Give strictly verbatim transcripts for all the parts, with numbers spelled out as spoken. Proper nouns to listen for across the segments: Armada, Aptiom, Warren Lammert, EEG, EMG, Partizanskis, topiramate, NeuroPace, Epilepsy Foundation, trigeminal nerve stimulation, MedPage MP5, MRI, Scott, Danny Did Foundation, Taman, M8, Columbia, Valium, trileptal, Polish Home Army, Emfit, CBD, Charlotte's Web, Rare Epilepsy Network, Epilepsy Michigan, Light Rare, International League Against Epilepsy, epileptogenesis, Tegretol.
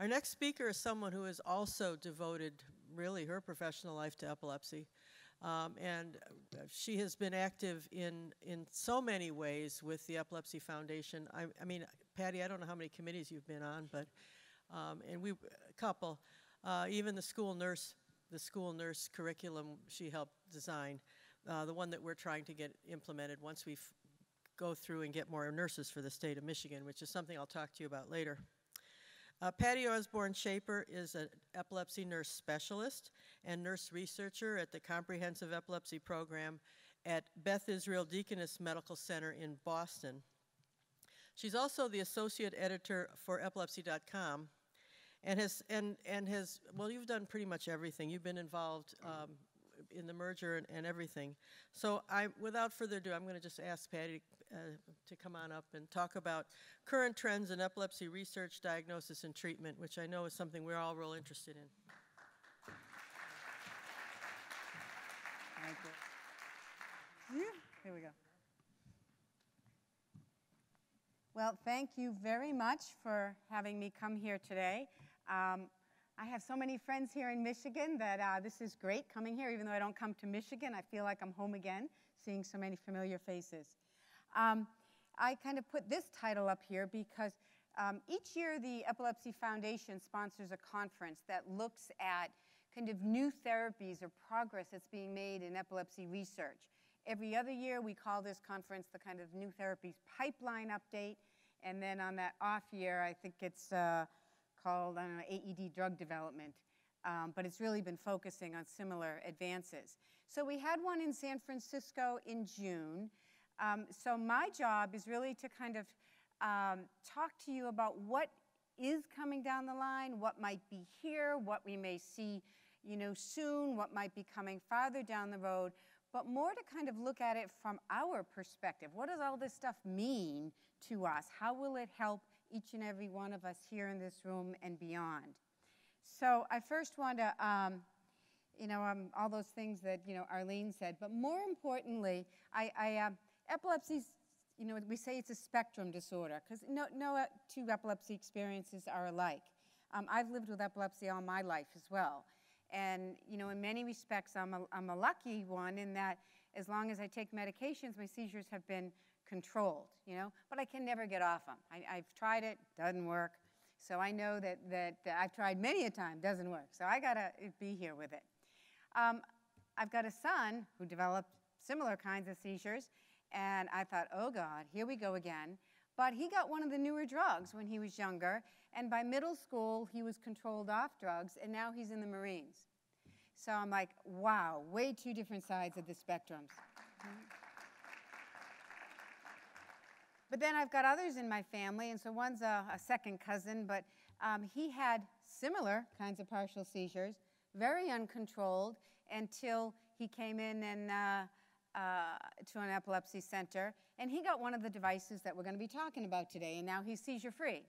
Our next speaker is someone who has also devoted really her professional life to epilepsy. Um, and she has been active in, in so many ways with the Epilepsy Foundation. I, I mean, Patty, I don't know how many committees you've been on, but, um, and we, a couple, uh, even the school nurse, the school nurse curriculum she helped design, uh, the one that we're trying to get implemented once we go through and get more nurses for the state of Michigan, which is something I'll talk to you about later. Uh, Patty Osborne Shafer is an epilepsy nurse specialist and nurse researcher at the Comprehensive Epilepsy Program at Beth Israel Deaconess Medical Center in Boston. She's also the associate editor for Epilepsy dot com and has, and, and has, well, you've done pretty much everything. You've been involved um, in the merger and, and everything. So I, without further ado, I'm going to just ask Patty uh, to come on up and talk about current trends in epilepsy research, diagnosis, and treatment, which I know is something we're all real interested in. Thank you. Yeah, here we go. Well, thank you very much for having me come here today. Um, I have so many friends here in Michigan that uh, this is great coming here. Even though I don't come to Michigan, I feel like I'm home again, seeing so many familiar faces. Um, I kind of put this title up here because um, each year the Epilepsy Foundation sponsors a conference that looks at kind of new therapies or progress that's being made in epilepsy research. Every other year we call this conference the kind of new therapies pipeline update, and then on that off year I think it's uh, called, I don't know, A E D drug development, um, but it's really been focusing on similar advances. So we had one in San Francisco in June. Um, so my job is really to kind of um, talk to you about what is coming down the line, what might be here, what we may see, you know, soon, what might be coming farther down the road, but more to kind of look at it from our perspective. What does all this stuff mean to us? How will it help each and every one of us here in this room and beyond? So I first want to, um, you know, um, all those things that, you know, Arlene said, but more importantly, I, I uh, epilepsy's, you know, we say it's a spectrum disorder because no, no two epilepsy experiences are alike. Um, I've lived with epilepsy all my life as well. And, you know, in many respects, I'm a, I'm a lucky one in that as long as I take medications, my seizures have been controlled, you know, but I can never get off them. I, I've tried it, doesn't work. So I know that, that I've tried many a time, doesn't work. So I gotta be here with it. Um, I've got a son who developed similar kinds of seizures, and I thought, oh God, here we go again. But he got one of the newer drugs when he was younger, and by middle school, he was controlled off drugs, and now he's in the Marines. So I'm like, wow, way two different sides of the spectrums. But then I've got others in my family, and so one's a, a second cousin, but um, he had similar kinds of partial seizures, very uncontrolled, until he came in and uh, Uh, to an epilepsy center, and he got one of the devices that we're going to be talking about today, and now he's seizure-free.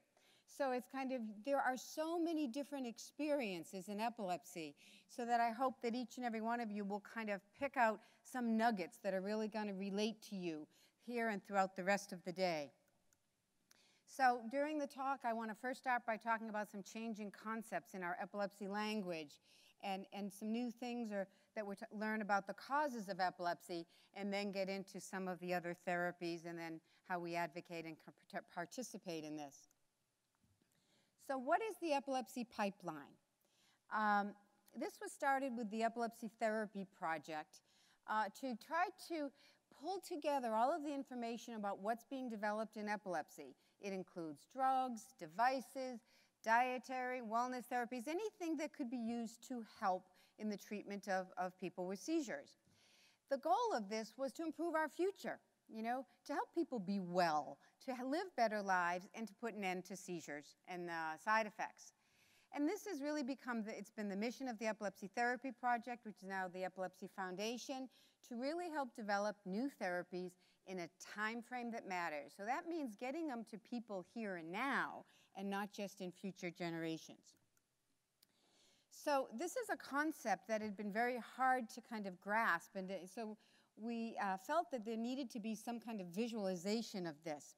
So it's kind of, there are so many different experiences in epilepsy, so that I hope that each and every one of you will kind of pick out some nuggets that are really going to relate to you here and throughout the rest of the day. So during the talk, I want to first start by talking about some changing concepts in our epilepsy language and, and some new things are, that we learn about the causes of epilepsy, and then get into some of the other therapies and then how we advocate and participate in this. So what is the epilepsy pipeline? Um, this was started with the Epilepsy Therapy Project uh, to try to pull together all of the information about what's being developed in epilepsy. It includes drugs, devices, dietary, wellness therapies, anything that could be used to help in the treatment of, of people with seizures. The goal of this was to improve our future, you know, to help people be well, to live better lives, and to put an end to seizures and uh, side effects. And this has really become, the, it's been the mission of the Epilepsy Therapy Project, which is now the Epilepsy Foundation, to really help develop new therapies in a time frame that matters. So that means getting them to people here and now, and not just in future generations. So this is a concept that had been very hard to kind of grasp, and so we uh, felt that there needed to be some kind of visualization of this.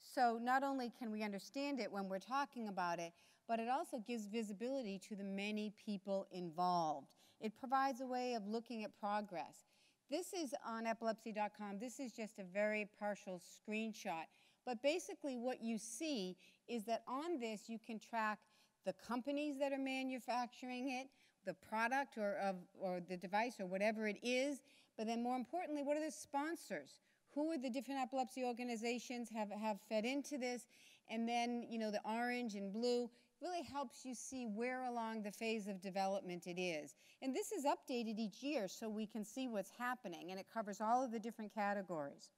So not only can we understand it when we're talking about it, but it also gives visibility to the many people involved. It provides a way of looking at progress. This is on epilepsy dot com. This is just a very partial screenshot. But basically what you see is that on this you can track the companies that are manufacturing it, the product or, of, or the device or whatever it is, but then more importantly, what are the sponsors? Who are the different epilepsy organizations have, have fed into this? And then, you know, the orange and blue really helps you see where along the phase of development it is. And this is updated each year so we can see what's happening, and it covers all of the different categories.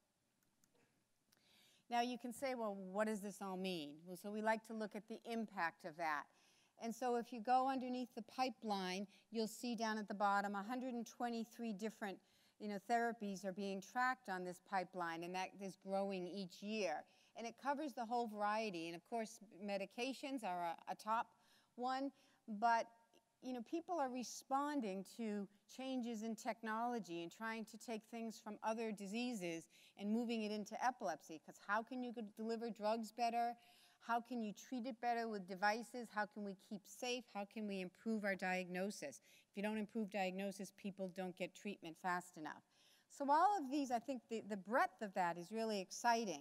Now you can say, well, what does this all mean? Well, so we like to look at the impact of that. And so if you go underneath the pipeline, you'll see down at the bottom one hundred twenty-three different you know, therapies are being tracked on this pipeline, and that is growing each year. And it covers the whole variety. And of course, medications are a, a top one, but you know, people are responding to changes in technology and trying to take things from other diseases and moving it into epilepsy, because how can you deliver drugs better? How can you treat it better with devices? How can we keep safe? How can we improve our diagnosis? If you don't improve diagnosis, people don't get treatment fast enough. So all of these, I think the, the breadth of that is really exciting.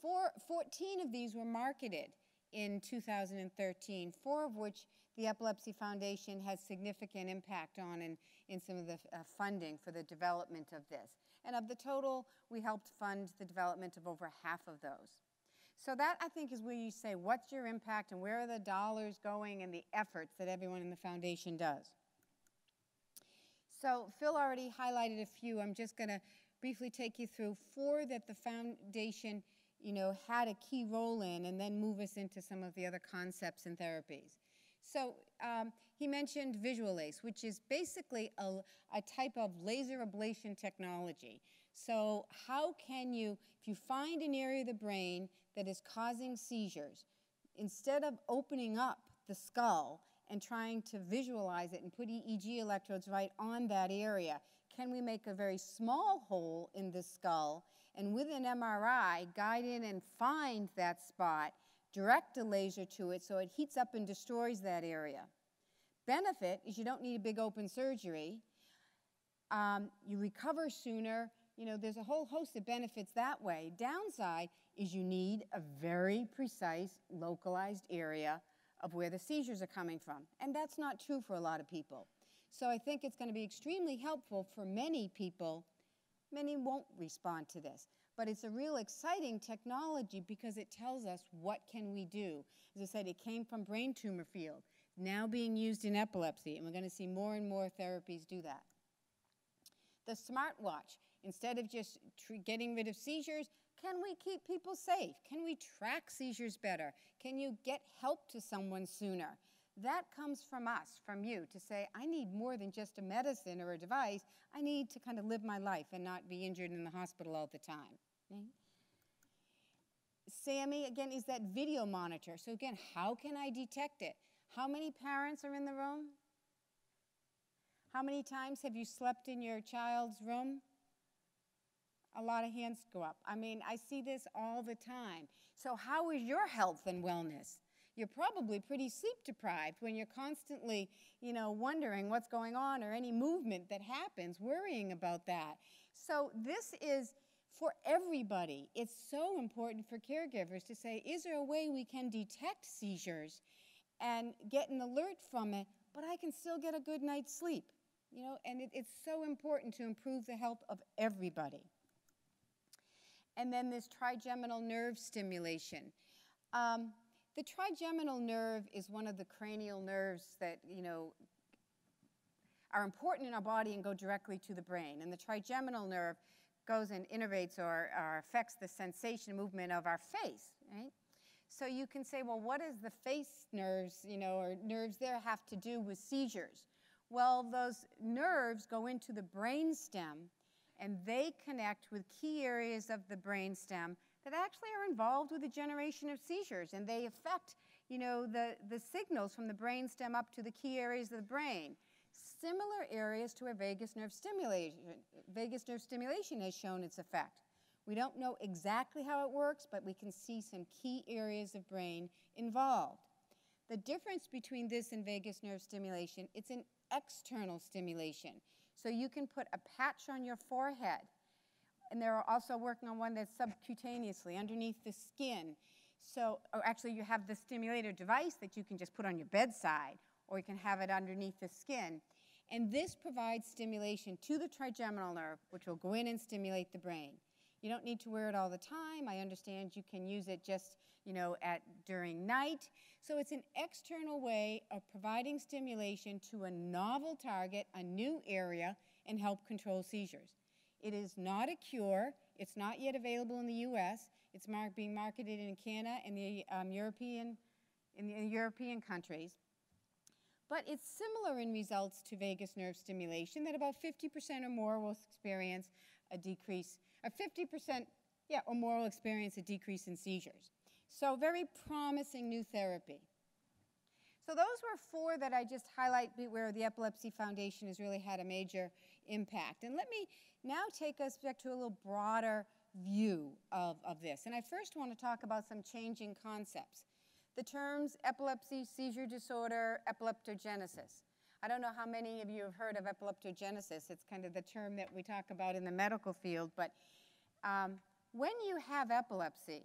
Four, fourteen of these were marketed in two thousand thirteen, four of which the Epilepsy Foundation has significant impact on in, in some of the uh, funding for the development of this. And of the total, we helped fund the development of over half of those. So that, I think, is where you say, what's your impact and where are the dollars going and the efforts that everyone in the foundation does? So Phil already highlighted a few. I'm just going to briefly take you through four that the foundation, you know, had a key role in, and then move us into some of the other concepts and therapies. So um, he mentioned visualase, which is basically a, a type of laser ablation technology. So how can you, if you find an area of the brain that is causing seizures, instead of opening up the skull and trying to visualize it and put E E G electrodes right on that area, can we make a very small hole in the skull and with an M R I guide in and find that spot, direct a laser to it so it heats up and destroys that area? Benefit is you don't need a big open surgery. Um, you recover sooner. You know, there's a whole host of benefits that way. Downside is you need a very precise, localized area of where the seizures are coming from. And that's not true for a lot of people. So I think it's going to be extremely helpful for many people. Many won't respond to this. But it's a real exciting technology because it tells us what can we do. As I said, it came from brain tumor field, now being used in epilepsy. And we're going to see more and more therapies do that. The smartwatch, instead of just getting rid of seizures, can we keep people safe? Can we track seizures better? Can you get help to someone sooner? That comes from us, from you, to say, I need more than just a medicine or a device. I need to kind of live my life and not be injured in the hospital all the time. Okay? SAMi, again, is that video monitor. So again, how can I detect it? How many parents are in the room? How many times have you slept in your child's room? A lot of hands go up. I mean, I see this all the time. So how is your health and wellness? You're probably pretty sleep deprived when you're constantly, you know, wondering what's going on or any movement that happens, worrying about that. So this is for everybody. It's so important for caregivers to say, is there a way we can detect seizures and get an alert from it, but I can still get a good night's sleep? You know, and it, it's so important to improve the health of everybody. And then this trigeminal nerve stimulation. Um, the trigeminal nerve is one of the cranial nerves that, you know, are important in our body and go directly to the brain. And the trigeminal nerve goes and innervates or, or affects the sensation movement of our face, right? So you can say, well, what does the face nerves, you know, or nerves there have to do with seizures? Well, those nerves go into the brain stem, and they connect with key areas of the brainstem that actually are involved with the generation of seizures, and they affect, you know, the, the signals from the brainstem up to the key areas of the brain. Similar areas to a vagus nerve stimulation. Vagus nerve stimulation has shown its effect. We don't know exactly how it works, but we can see some key areas of brain involved. The difference between this and vagus nerve stimulation, it's an external stimulation. So you can put a patch on your forehead. And they're also working on one that's subcutaneously underneath the skin. So, or actually you have the stimulator device that you can just put on your bedside, or you can have it underneath the skin. And this provides stimulation to the trigeminal nerve, which will go in and stimulate the brain. You don't need to wear it all the time. I understand you can use it just, you know, at during night. So it's an external way of providing stimulation to a novel target, a new area, and help control seizures. It is not a cure. It's not yet available in the U S. It's mar- being marketed in Canada and the um, European, in the European countries. But it's similar in results to vagus nerve stimulation, that about fifty percent or more will experience a decrease, or fifty percent yeah, or more will experience a decrease in seizures. So very promising new therapy. So those were four that I just highlight where the Epilepsy Foundation has really had a major impact. And let me now take us back to a little broader view of, of this. And I first want to talk about some changing concepts. The terms epilepsy, seizure disorder, epileptogenesis. I don't know how many of you have heard of epileptogenesis. It's kind of the term that we talk about in the medical field. But um, when you have epilepsy,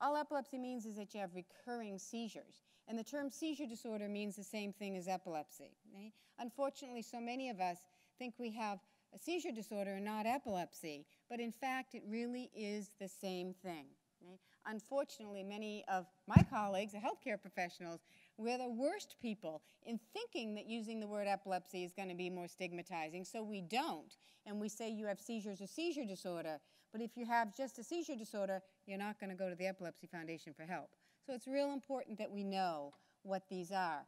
all epilepsy means is that you have recurring seizures. And the term seizure disorder means the same thing as epilepsy. Okay? Unfortunately, so many of us think we have a seizure disorder and not epilepsy. But in fact, it really is the same thing. Unfortunately, many of my colleagues, the healthcare professionals, we're the worst people in thinking that using the word epilepsy is going to be more stigmatizing, so we don't. And we say you have seizures or seizure disorder, but if you have just a seizure disorder, you're not going to go to the Epilepsy Foundation for help. So it's real important that we know what these are.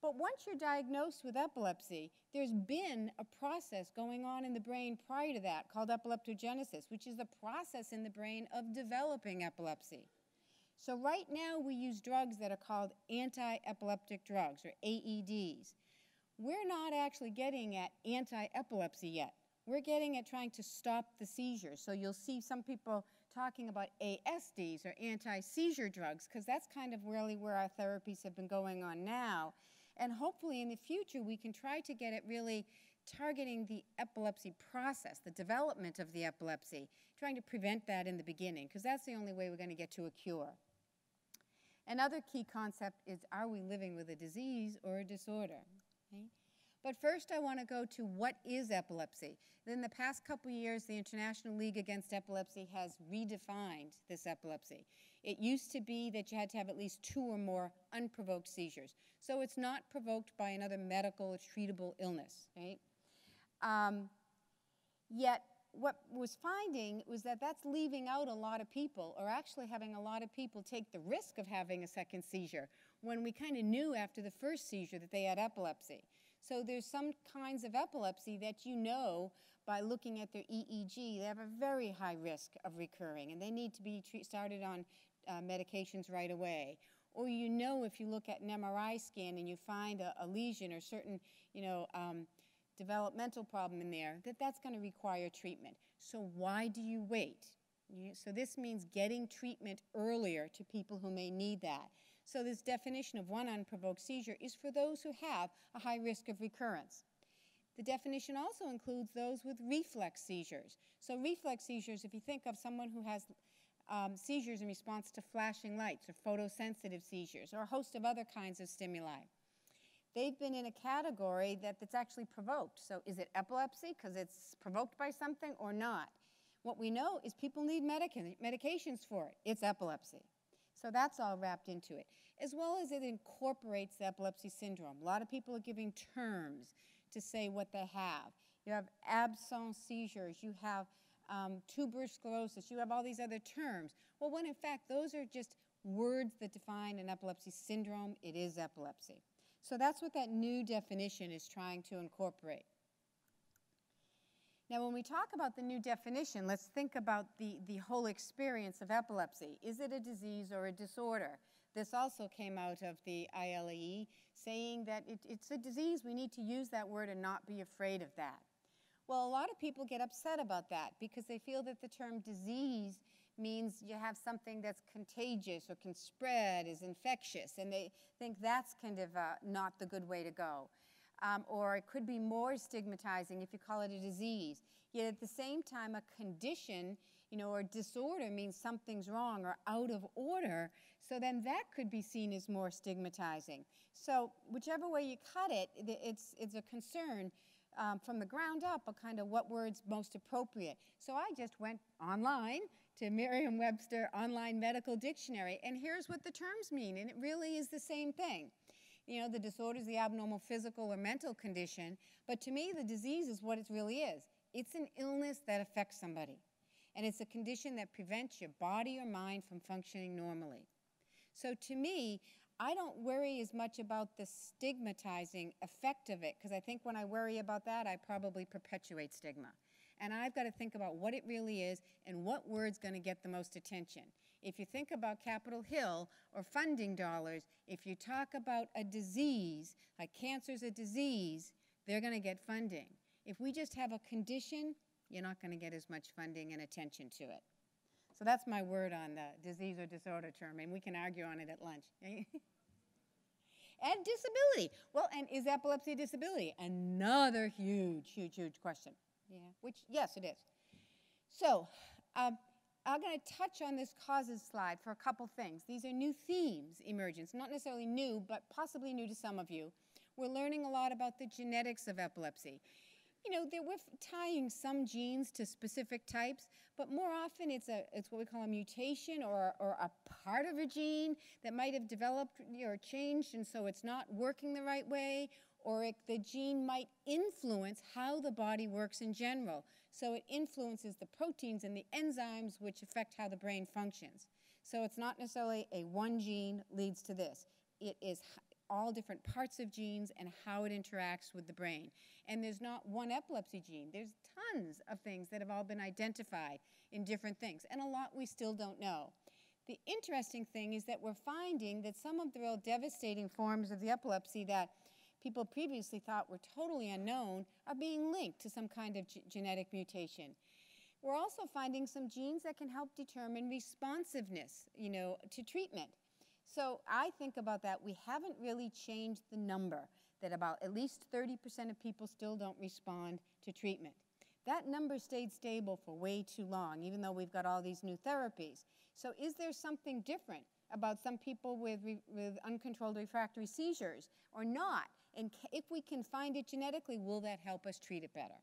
But once you're diagnosed with epilepsy, there's been a process going on in the brain prior to that called epileptogenesis, which is the process in the brain of developing epilepsy. So right now we use drugs that are called anti-epileptic drugs, or A E Ds. We're not actually getting at anti-epilepsy yet. We're getting at trying to stop the seizure. So you'll see some people talking about A S Ds, or anti-seizure drugs, because that's kind of really where our therapies have been going on now. And hopefully in the future, we can try to get at really targeting the epilepsy process, the development of the epilepsy, trying to prevent that in the beginning, because that's the only way we're going to get to a cure. Another key concept is, are we living with a disease or a disorder? Okay. But first, I want to go to what is epilepsy. In the past couple of years, the International League Against Epilepsy has redefined this epilepsy. It used to be that you had to have at least two or more unprovoked seizures. So it's not provoked by another medical or treatable illness. Right? Um, yet, what was finding was that that's leaving out a lot of people, or actually having a lot of people take the risk of having a second seizure, when we kind of knew after the first seizure that they had epilepsy. So there's some kinds of epilepsy that you know by looking at their E E G, they have a very high risk of recurring, and they need to be treat, started on uh, medications right away. Or you know if you look at an M R I scan and you find a, a lesion or certain, you know, um, developmental problem in there, that that's going to require treatment. So why do you wait? You, so this means getting treatment earlier to people who may need that. So this definition of one unprovoked seizure is for those who have a high risk of recurrence. The definition also includes those with reflex seizures. So reflex seizures, if you think of someone who has um, seizures in response to flashing lights, or photosensitive seizures, or a host of other kinds of stimuli. They've been in a category that, that's actually provoked. So is it epilepsy because it's provoked by something or not? What we know is people need medic- medications for it. It's epilepsy. So that's all wrapped into it, as well as it incorporates the epilepsy syndrome. A lot of people are giving terms to say what they have. You have absence seizures, you have um, tuberous sclerosis, you have all these other terms. Well, when in fact, those are just words that define an epilepsy syndrome. It is epilepsy. So that's what that new definition is trying to incorporate. Now, when we talk about the new definition, let's think about the, the whole experience of epilepsy. Is it a disease or a disorder? This also came out of the I L E, saying that it, it's a disease. We need to use that word and not be afraid of that. Well, a lot of people get upset about that because they feel that the term disease means you have something that's contagious or can spread, is infectious, and they think that's kind of uh, not the good way to go. Um, or it could be more stigmatizing if you call it a disease. Yet at the same time, a condition, you know, or disorder means something's wrong or out of order, so then that could be seen as more stigmatizing. So whichever way you cut it, it's, it's a concern um, from the ground up of kind of what word's most appropriate. So I just went online to Merriam-Webster Online Medical Dictionary, and here's what the terms mean, and it really is the same thing. You know, the disorder is the abnormal physical or mental condition, but to me, the disease is what it really is. It's an illness that affects somebody, and it's a condition that prevents your body or mind from functioning normally. So to me, I don't worry as much about the stigmatizing effect of it, because I think when I worry about that, I probably perpetuate stigma. And I've got to think about what it really is and what word's going to get the most attention. If you think about Capitol Hill or funding dollars, if you talk about a disease, like cancer's a disease, they're going to get funding. If we just have a condition, you're not going to get as much funding and attention to it. So that's my word on the disease or disorder term, and we can argue on it at lunch. And disability. Well, and is epilepsy a disability? Another huge, huge, huge question. Yeah, which, yes, it is. So um, I'm going to touch on this causes slide for a couple things. These are new themes, emergence. Not necessarily new, but possibly new to some of you. We're learning a lot about the genetics of epilepsy. You know, we're tying some genes to specific types, but more often it's, a, it's what we call a mutation or, or a part of a gene that might have developed or changed, and so it's not working the right way, or it, the gene might influence how the body works in general. So it influences the proteins and the enzymes which affect how the brain functions. So it's not necessarily a one gene leads to this. It is all different parts of genes and how it interacts with the brain. And there's not one epilepsy gene. There's tons of things that have all been identified in different things, and a lot we still don't know. The interesting thing is that we're finding that some of the real devastating forms of the epilepsy that people previously thought were totally unknown are being linked to some kind of ge- genetic mutation. We're also finding some genes that can help determine responsiveness, you know, to treatment. So I think about that. We haven't really changed the number, that about at least thirty percent of people still don't respond to treatment. That number stayed stable for way too long, even though we've got all these new therapies. So is there something different about some people with, re with uncontrolled refractory seizures or not? And if we can find it genetically, will that help us treat it better?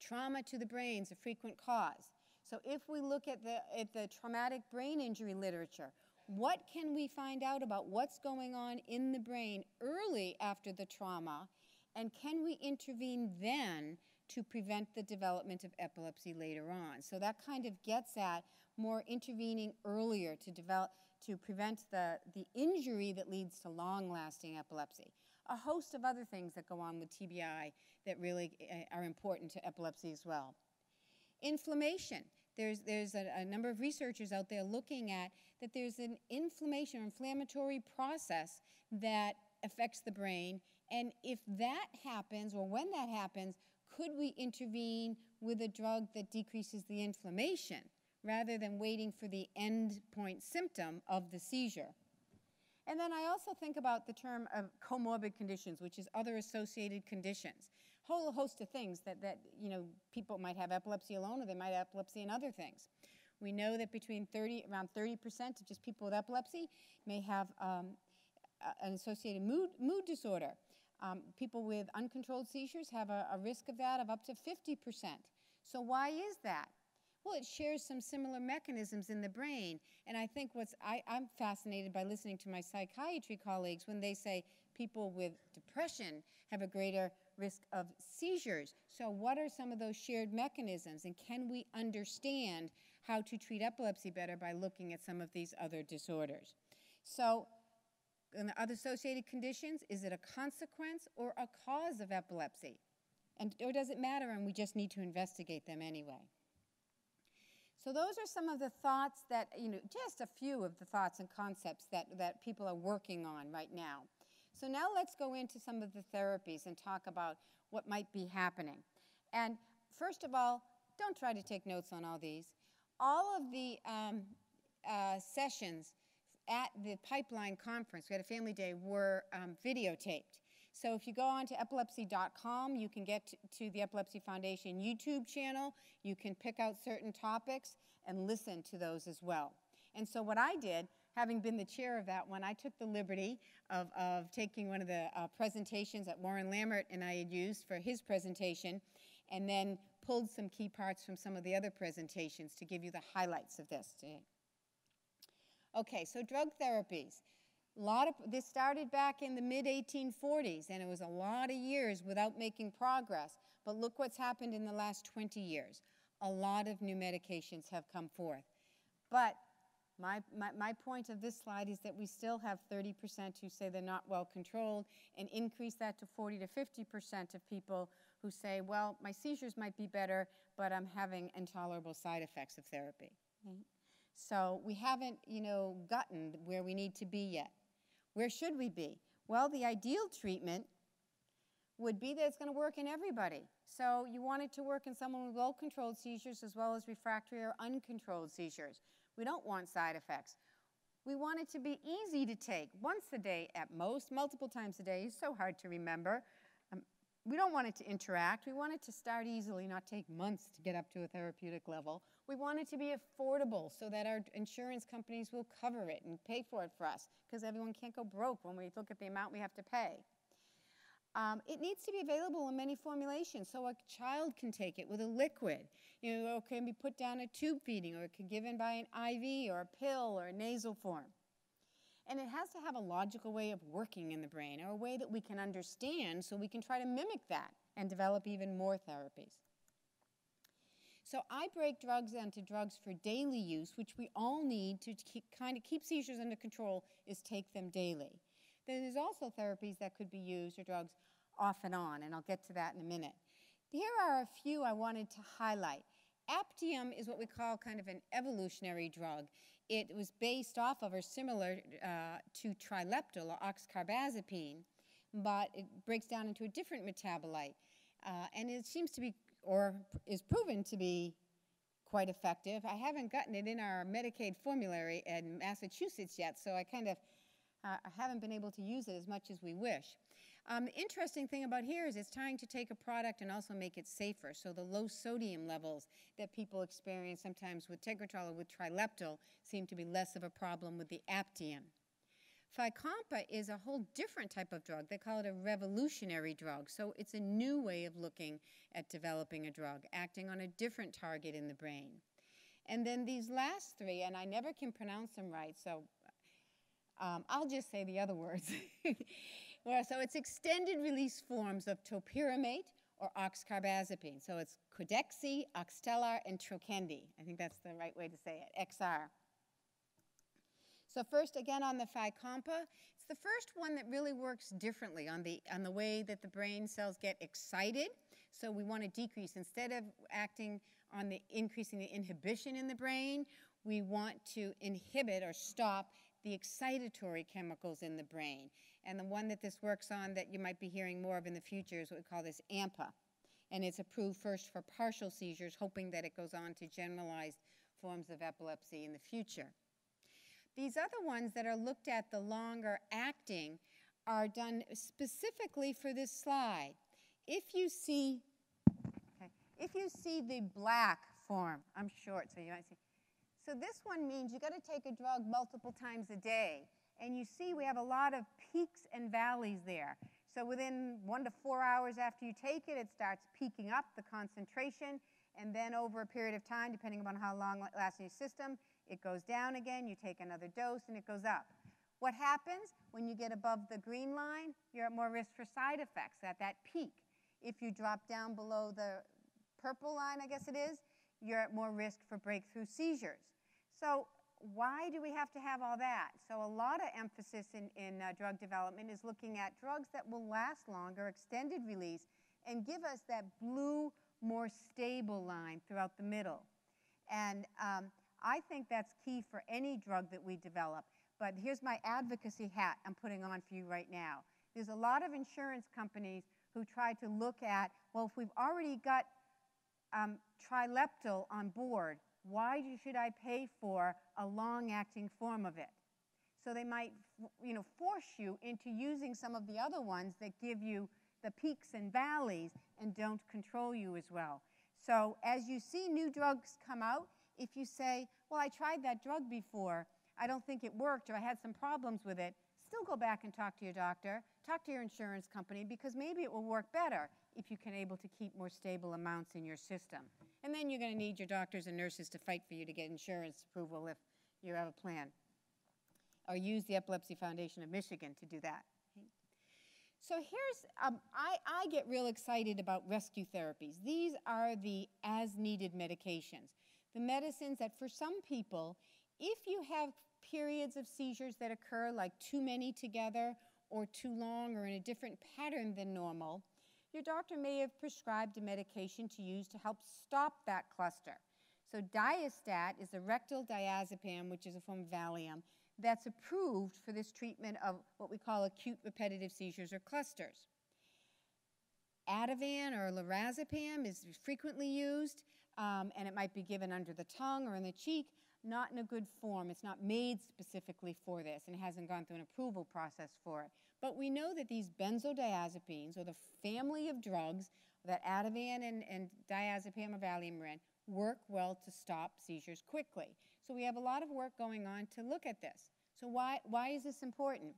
Trauma to the brain is a frequent cause. So if we look at the, at the traumatic brain injury literature, what can we find out about what's going on in the brain early after the trauma, and can we intervene then to prevent the development of epilepsy later on? So that kind of gets at more intervening earlier to develop, to prevent the, the injury that leads to long-lasting epilepsy. A host of other things that go on with T B I that really are important to epilepsy as well. Inflammation. There's, there's a, a number of researchers out there looking at that there's an inflammation or inflammatory process that affects the brain, and if that happens or when that happens, could we intervene with a drug that decreases the inflammation rather than waiting for the end point symptom of the seizure? And then I also think about the term of comorbid conditions, which is other associated conditions. Whole host of things that, that you know, people might have epilepsy alone, or they might have epilepsy and other things. We know that between thirty, around thirty percent of just people with epilepsy may have um, an associated mood, mood disorder. Um, people with uncontrolled seizures have a, a risk of that of up to fifty percent. So why is that? Well, it shares some similar mechanisms in the brain. And I think what's, I, I'm fascinated by listening to my psychiatry colleagues when they say people with depression have a greater risk of seizures. So what are some of those shared mechanisms? And can we understand how to treat epilepsy better by looking at some of these other disorders? So, and the other associated conditions, is it a consequence or a cause of epilepsy? And, or does it matter and we just need to investigate them anyway? So those are some of the thoughts that, you know, just a few of the thoughts and concepts that, that people are working on right now. So now let's go into some of the therapies and talk about what might be happening. And first of all, don't try to take notes on all these. all of the um, uh, sessions at the Pipeline Conference, we had a family day, were um, videotaped. So if you go on to epilepsy dot com, you can get to the Epilepsy Foundation YouTube channel. You can pick out certain topics and listen to those as well. And so what I did, having been the chair of that one, I took the liberty of, of taking one of the uh, presentations that Warren Lammert and I had used for his presentation, and then pulled some key parts from some of the other presentations to give you the highlights of this today. Okay, so drug therapies. A lot of, this started back in the mid eighteen forties, and it was a lot of years without making progress. But look what's happened in the last twenty years. A lot of new medications have come forth. But my, my, my point of this slide is that we still have thirty percent who say they're not well controlled, and increase that to forty to fifty percent of people who say, well, my seizures might be better, but I'm having intolerable side effects of therapy. Mm-hmm. So we haven't, you know, gotten where we need to be yet. Where should we be? Well, the ideal treatment would be that it's going to work in everybody. So you want it to work in someone with well-controlled seizures as well as refractory or uncontrolled seizures. We don't want side effects. We want it to be easy to take, once a day at most, multiple times a day. It's so hard to remember. Um, we don't want it to interact. We want it to start easily, not take months to get up to a therapeutic level. We want it to be affordable so that our insurance companies will cover it and pay for it for us, because everyone can't go broke when we look at the amount we have to pay. Um, it needs to be available in many formulations, so a child can take it with a liquid. You know, it can be put down a tube feeding, or it can be given by an I V or a pill or a nasal form. And it has to have a logical way of working in the brain, or a way that we can understand, so we can try to mimic that and develop even more therapies. So I break drugs into drugs for daily use, which we all need to keep, kind of keep seizures under control, is take them daily. Then there's also therapies that could be used, or drugs off and on, and I'll get to that in a minute. Here are a few I wanted to highlight. Aptiom is what we call kind of an evolutionary drug. It was based off of, or similar uh, to trileptal or oxcarbazepine, but it breaks down into a different metabolite, uh, and it seems to be, or is proven to be, quite effective. I haven't gotten it in our Medicaid formulary in Massachusetts yet, so I kind of uh, haven't been able to use it as much as we wish. Um, the interesting thing about here is it's trying to take a product and also make it safer, so the low sodium levels that people experience sometimes with Tegretol or with Trileptal seem to be less of a problem with the Aptiom. Fycompa is a whole different type of drug. They call it a revolutionary drug. So it's a new way of looking at developing a drug, acting on a different target in the brain. And then these last three, and I never can pronounce them right, so um, I'll just say the other words. Well, so it's extended release forms of topiramate or oxcarbazepine. So it's Codexy, Oxtellar, and Trokendi. I think that's the right way to say it, X R. So first, again, on the Fycompa, it's the first one that really works differently on the, on the way that the brain cells get excited. So we want to decrease. Instead of acting on the increasing the inhibition in the brain, we want to inhibit or stop the excitatory chemicals in the brain. And the one that this works on that you might be hearing more of in the future is what we call this AMPA. And it's approved first for partial seizures, hoping that it goes on to generalized forms of epilepsy in the future. These other ones that are looked at, the longer acting, are done specifically for this slide. If you see, okay, if you see the black form, I'm short, so you might see. So this one means you've got to take a drug multiple times a day. And you see we have a lot of peaks and valleys there. So within one to four hours after you take it, it starts peaking up the concentration. And then over a period of time, depending upon how long it lasts in your system, it goes down again, you take another dose, and it goes up. What happens when you get above the green line? You're at more risk for side effects at that peak. If you drop down below the purple line, I guess it is, you're at more risk for breakthrough seizures. So why do we have to have all that? So a lot of emphasis in, in uh, drug development is looking at drugs that will last longer, extended release, and give us that blue, more stable line throughout the middle. And um, I think that's key for any drug that we develop. But here's my advocacy hat I'm putting on for you right now. There's a lot of insurance companies who try to look at, well, if we've already got um, Trileptal on board, why should I pay for a long-acting form of it? So they might, you know, force you into using some of the other ones that give you the peaks and valleys and don't control you as well. So as you see new drugs come out, if you say, well, I tried that drug before, I don't think it worked, or I had some problems with it, still go back and talk to your doctor, talk to your insurance company, because maybe it will work better if you can able to keep more stable amounts in your system. And then you're going to need your doctors and nurses to fight for you to get insurance approval if you have a plan. Or use the Epilepsy Foundation of Michigan to do that. So here's, um, I, I get real excited about rescue therapies. These are the as-needed medications, the medicines that for some people, if you have periods of seizures that occur like too many together or too long or in a different pattern than normal, your doctor may have prescribed a medication to use to help stop that cluster. So diastat is a rectal diazepam, which is a form of Valium, that's approved for this treatment of what we call acute repetitive seizures or clusters. Ativan or lorazepam is frequently used, um, and it might be given under the tongue or in the cheek, not in a good form. It's not made specifically for this, and it hasn't gone through an approval process for it. But we know that these benzodiazepines, or the family of drugs that Ativan and, and diazepam or Valium are in, work well to stop seizures quickly. So we have a lot of work going on to look at this. So why, why is this important?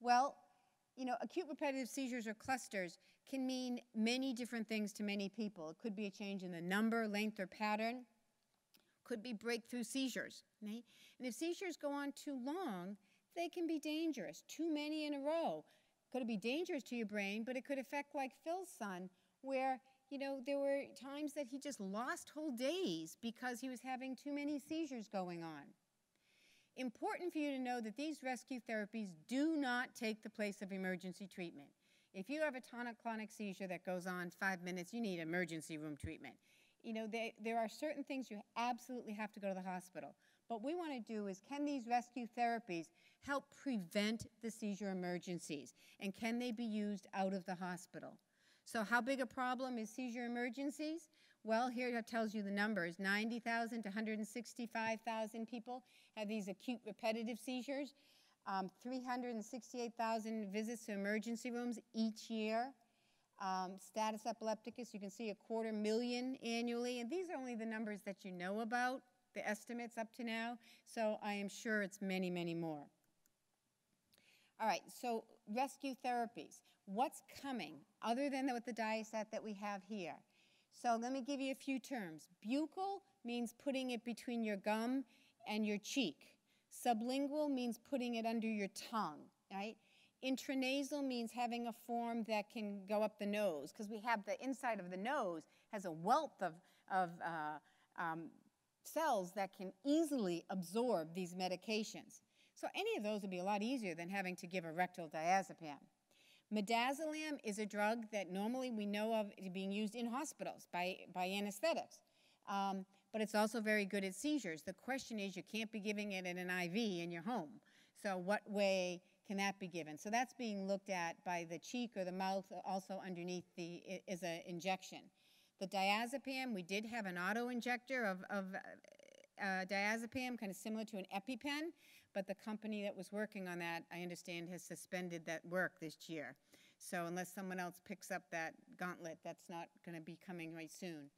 Well, you know, acute repetitive seizures or clusters can mean many different things to many people. It could be a change in the number, length, or pattern. Could be breakthrough seizures. Right? And if seizures go on too long, they can be dangerous. Too many in a row could be dangerous to your brain, but it could affect like Phil's son, where you know, there were times that he just lost whole days because he was having too many seizures going on. Important for you to know that these rescue therapies do not take the place of emergency treatment. If you have a tonic-clonic seizure that goes on five minutes, you need emergency room treatment. You know, they, there are certain things you absolutely have to go to the hospital. What we want to do is, can these rescue therapies help prevent the seizure emergencies? And can they be used out of the hospital? So how big a problem is seizure emergencies? Well, here it tells you the numbers. ninety thousand to one hundred sixty-five thousand people have these acute repetitive seizures. Um, three hundred sixty-eight thousand visits to emergency rooms each year. Um, status epilepticus, you can see a quarter million annually. And these are only the numbers that you know about, the estimates up to now. So I am sure it's many, many more. All right, so rescue therapies. What's coming other than with the diastat that we have here? So let me give you a few terms. Buccal means putting it between your gum and your cheek. Sublingual means putting it under your tongue, right? Intranasal means having a form that can go up the nose, because we have the inside of the nose has a wealth of, of uh, um, cells that can easily absorb these medications. So any of those would be a lot easier than having to give a rectal diazepam. Midazolam is a drug that normally we know of being used in hospitals by, by anesthetics, um, but it's also very good at seizures. The question is, you can't be giving it in an I V in your home. So what way can that be given? So that's being looked at by the cheek or the mouth, also underneath the, is an injection. The diazepam, we did have an auto-injector of, of Uh, diazepam, kind of similar to an EpiPen, but the company that was working on that, I understand, has suspended that work this year. So unless someone else picks up that gauntlet, that's not going to be coming right soon.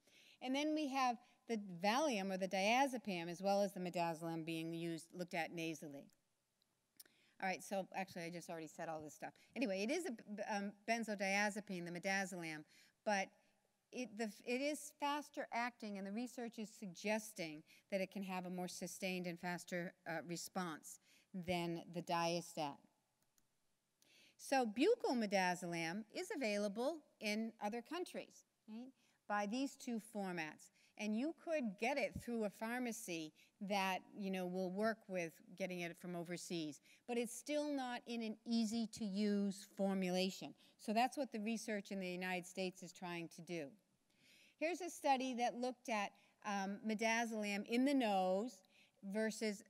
And then we have the Valium or the diazepam, as well as the midazolam being used, looked at nasally. All right, so actually I just already said all this stuff. Anyway, it is a um, benzodiazepine, the midazolam, but It, the, it is faster acting, and the research is suggesting that it can have a more sustained and faster uh, response than the diastat. So buccal midazolam is available in other countries, right, by these two formats. And you could get it through a pharmacy that, you know, will work with getting it from overseas. But it's still not in an easy-to-use formulation. So that's what the research in the United States is trying to do. Here's a study that looked at um, midazolam in the nose versus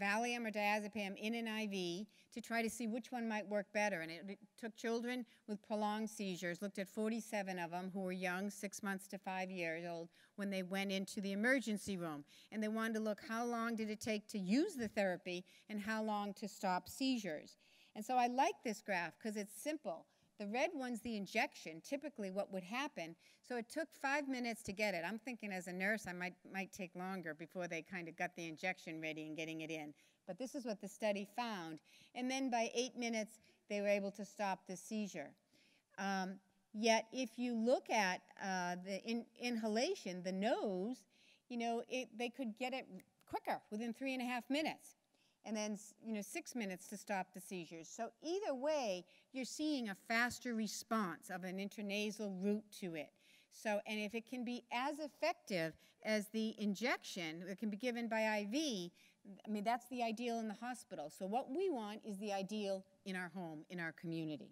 Valium or diazepam in an I V to try to see which one might work better. And it took children with prolonged seizures, looked at forty-seven of them who were young, six months to five years old, when they went into the emergency room. And they wanted to look how long did it take to use the therapy and how long to stop seizures. And so I like this graph because it's simple. The red one's the injection, typically what would happen. So it took five minutes to get it. I'm thinking as a nurse, I might, might take longer before they kind of got the injection ready and getting it in. But this is what the study found. And then by eight minutes, they were able to stop the seizure. Um, yet if you look at uh, the in inhalation, the nose, you know, it, they could get it quicker, within three and a half minutes. And then, you know, six minutes to stop the seizures. So either way, you're seeing a faster response of an intranasal route to it. So, and if it can be as effective as the injection that can be given by I V, I mean, that's the ideal in the hospital. So what we want is the ideal in our home, in our community.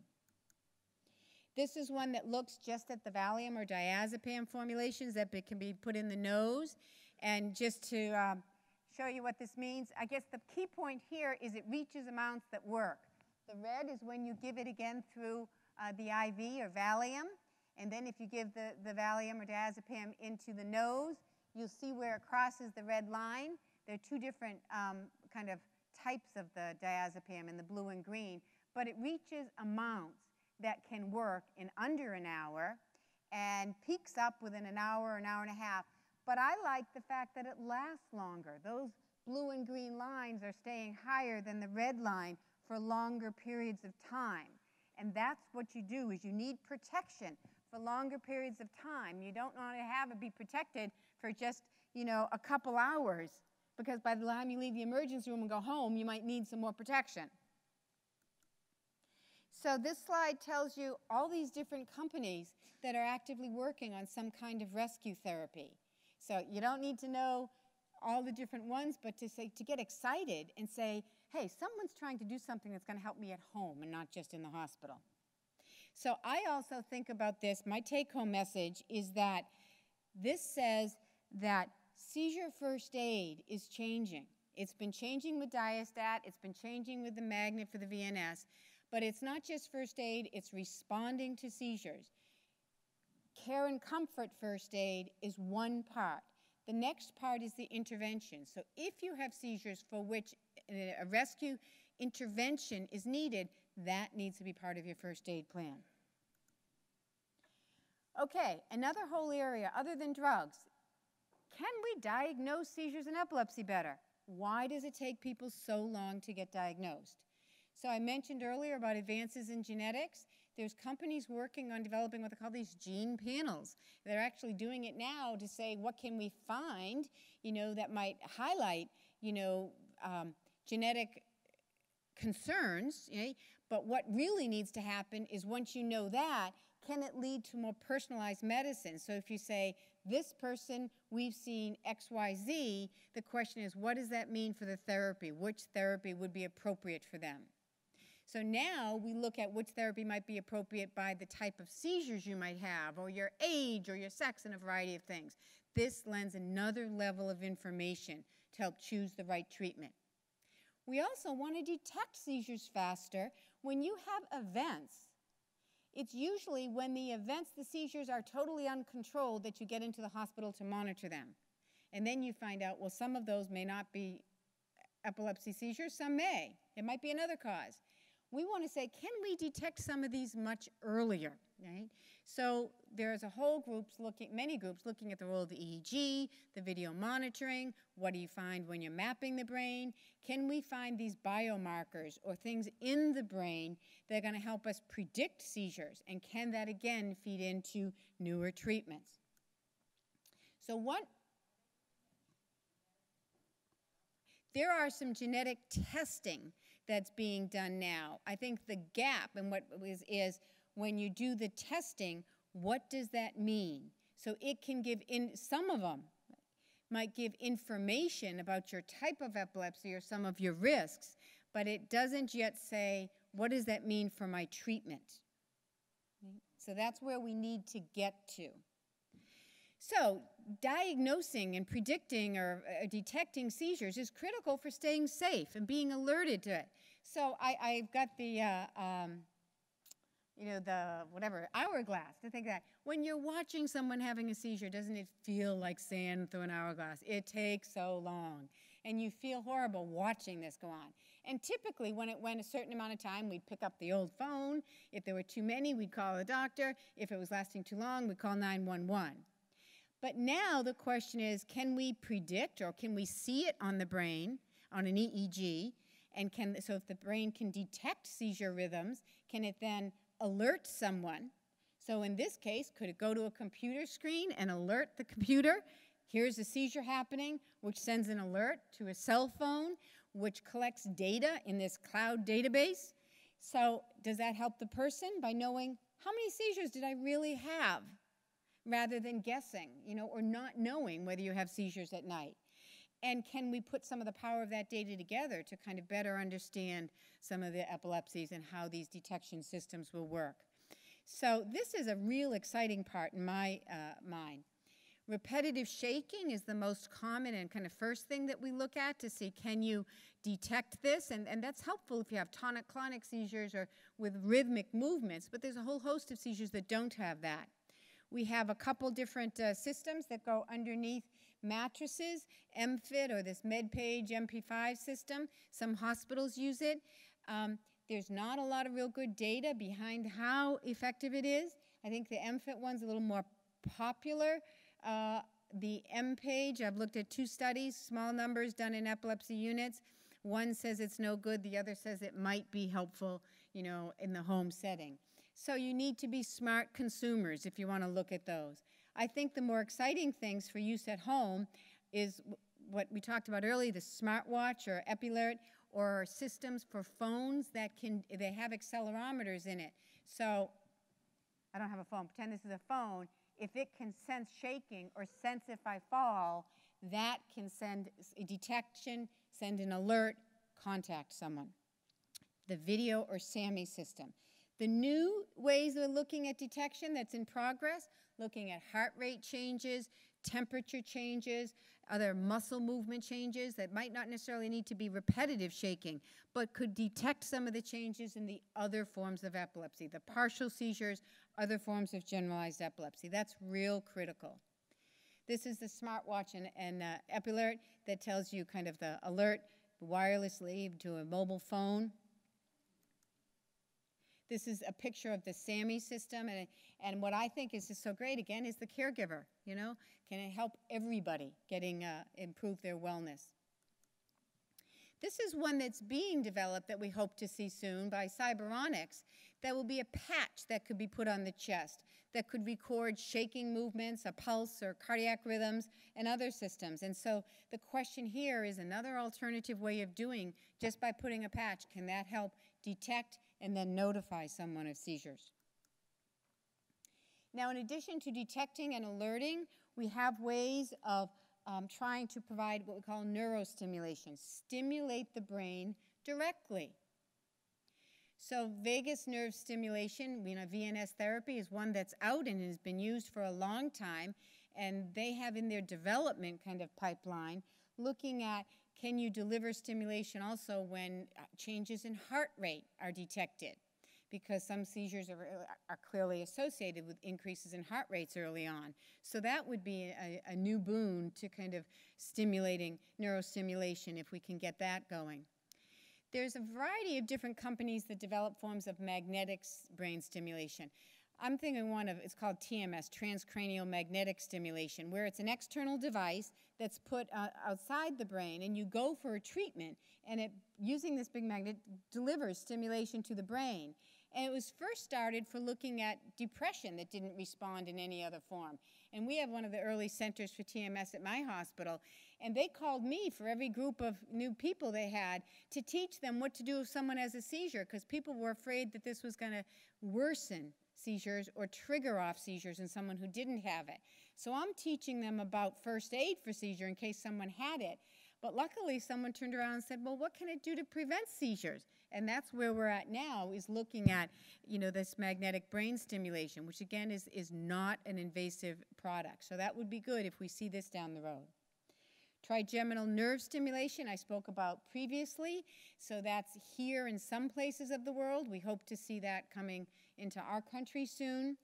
This is one that looks just at the Valium or diazepam formulations that can be put in the nose. And just to... Um, show you what this means. I guess the key point here is it reaches amounts that work. The red is when you give it again through uh, the I V or Valium. And then if you give the, the Valium or diazepam into the nose, you'll see where it crosses the red line. There are two different um, kind of types of the diazepam in the blue and green. But it reaches amounts that can work in under an hour and peaks up within an hour, an hour and a half. But I like the fact that it lasts longer. Those blue and green lines are staying higher than the red line for longer periods of time. And that's what you do, is you need protection for longer periods of time. You don't want to have it be protected for just, you know, a couple hours, because by the time you leave the emergency room and go home, you might need some more protection. So this slide tells you all these different companies that are actively working on some kind of rescue therapy. So you don't need to know all the different ones, but to, say, to get excited and say, hey, someone's trying to do something that's going to help me at home and not just in the hospital. So I also think about this. My take-home message is that this says that seizure first aid is changing. It's been changing with diastat. It's been changing with the magnet for the V N S. But it's not just first aid. It's responding to seizures. Care and comfort first aid is one part. The next part is the intervention. So if you have seizures for which a rescue intervention is needed, that needs to be part of your first aid plan. Okay, another whole area other than drugs. Can we diagnose seizures and epilepsy better? Why does it take people so long to get diagnosed? So I mentioned earlier about advances in genetics. There's companies working on developing what they call these gene panels. They're actually doing it now to say, what can we find, you know, that might highlight, you know, um, genetic concerns, okay? But what really needs to happen is once you know that, can it lead to more personalized medicine? So if you say, this person, we've seen X Y Z, the question is, what does that mean for the therapy? Which therapy would be appropriate for them? So now we look at which therapy might be appropriate by the type of seizures you might have, or your age, or your sex, and a variety of things. This lends another level of information to help choose the right treatment. We also want to detect seizures faster. When you have events, it's usually when the events, the seizures, are totally uncontrolled that you get into the hospital to monitor them. And then you find out, well, some of those may not be epilepsy seizures, some may. It might be another cause. We want to say, can we detect some of these much earlier, right? So there's a whole groups looking, many groups looking at the role of the E E G, the video monitoring, what do you find when you're mapping the brain? Can we find these biomarkers or things in the brain that are going to help us predict seizures? And can that, again, feed into newer treatments? So what... There are some genetic testing that's being done now. I think the gap in what is, is when you do the testing, what does that mean? So it can give in, some of them might give information about your type of epilepsy or some of your risks, but it doesn't yet say, what does that mean for my treatment? So that's where we need to get to. So diagnosing and predicting or uh, detecting seizures is critical for staying safe and being alerted to it. So I, I've got the, uh, um, you know, the whatever, hourglass to think that. When you're watching someone having a seizure, doesn't it feel like sand through an hourglass? It takes so long. And you feel horrible watching this go on. And typically, when it went a certain amount of time, we'd pick up the old phone. If there were too many, we'd call a doctor. If it was lasting too long, we'd call nine one one. But now the question is, can we predict or can we see it on the brain, on an E E G? And can, so if the brain can detect seizure rhythms, can it then alert someone? So in this case, could it go to a computer screen and alert the computer? Here's a seizure happening, which sends an alert to a cell phone, which collects data in this cloud database. So does that help the person by knowing how many seizures did I really have, rather than guessing, you know, or not knowing whether you have seizures at night? And can we put some of the power of that data together to kind of better understand some of the epilepsies and how these detection systems will work? So this is a real exciting part in my uh, mind. Repetitive shaking is the most common and kind of first thing that we look at to see, can you detect this? And, and that's helpful if you have tonic-clonic seizures or with rhythmic movements, but there's a whole host of seizures that don't have that. We have a couple different uh, systems that go underneath mattresses, Emfit or this MedPage M P five system. Some hospitals use it. Um, there's not a lot of real good data behind how effective it is. I think the Emfit one's a little more popular. Uh, the MPage, I've looked at two studies, small numbers done in epilepsy units. One says it's no good. The other says it might be helpful, you know, in the home setting. So you need to be smart consumers if you want to look at those. I think the more exciting things for use at home is what we talked about earlier, the smartwatch or Epilert, or systems for phones that can, they have accelerometers in it. So I don't have a phone. Pretend this is a phone. If it can sense shaking or sense if I fall, that can send a detection, send an alert, contact someone. The video or SAMi system. The new ways we're looking at detection that's in progress, looking at heart rate changes, temperature changes, other muscle movement changes that might not necessarily need to be repetitive shaking, but could detect some of the changes in the other forms of epilepsy, the partial seizures, other forms of generalized epilepsy. That's real critical. This is the smartwatch and, and uh, Epilert that tells you kind of the alert wirelessly to a mobile phone. This is a picture of the SAMi system, and, and what I think is just so great, again, is the caregiver, you know? Can it help everybody getting, uh, improve their wellness? This is one that's being developed that we hope to see soon by Cyberonics that will be a patch that could be put on the chest that could record shaking movements, a pulse or cardiac rhythms, and other systems. And so the question here is another alternative way of doing just by putting a patch. Can that help detect and then notify someone of seizures? Now, in addition to detecting and alerting, we have ways of um, trying to provide what we call neurostimulation, stimulate the brain directly. So vagus nerve stimulation, you know, V N S therapy is one that's out and has been used for a long time, and they have in their development kind of pipeline looking at, can you deliver stimulation also when changes in heart rate are detected? Because some seizures are, are clearly associated with increases in heart rates early on. So that would be a, a new boon to kind of stimulating neurostimulation if we can get that going. There's a variety of different companies that develop forms of magnetic brain stimulation. I'm thinking one of, it's called T M S, transcranial magnetic stimulation, where it's an external device that's put uh, outside the brain, and you go for a treatment, and it, using this big magnet, delivers stimulation to the brain. And it was first started for looking at depression that didn't respond in any other form. And we have one of the early centers for T M S at my hospital, and they called me for every group of new people they had to teach them what to do if someone has a seizure, because people were afraid that this was going to worsen seizures or trigger off seizures in someone who didn't have it. So I'm teaching them about first aid for seizure in case someone had it, But luckily, someone turned around and said, well, what can it do to prevent seizures? And that's where we're at now, is looking at, you know, this magnetic brain stimulation, which, again, is, is not an invasive product. So that would be good if we see this down the road. Trigeminal nerve stimulation I spoke about previously, so that's here in some places of the world. We hope to see that coming into our country soon.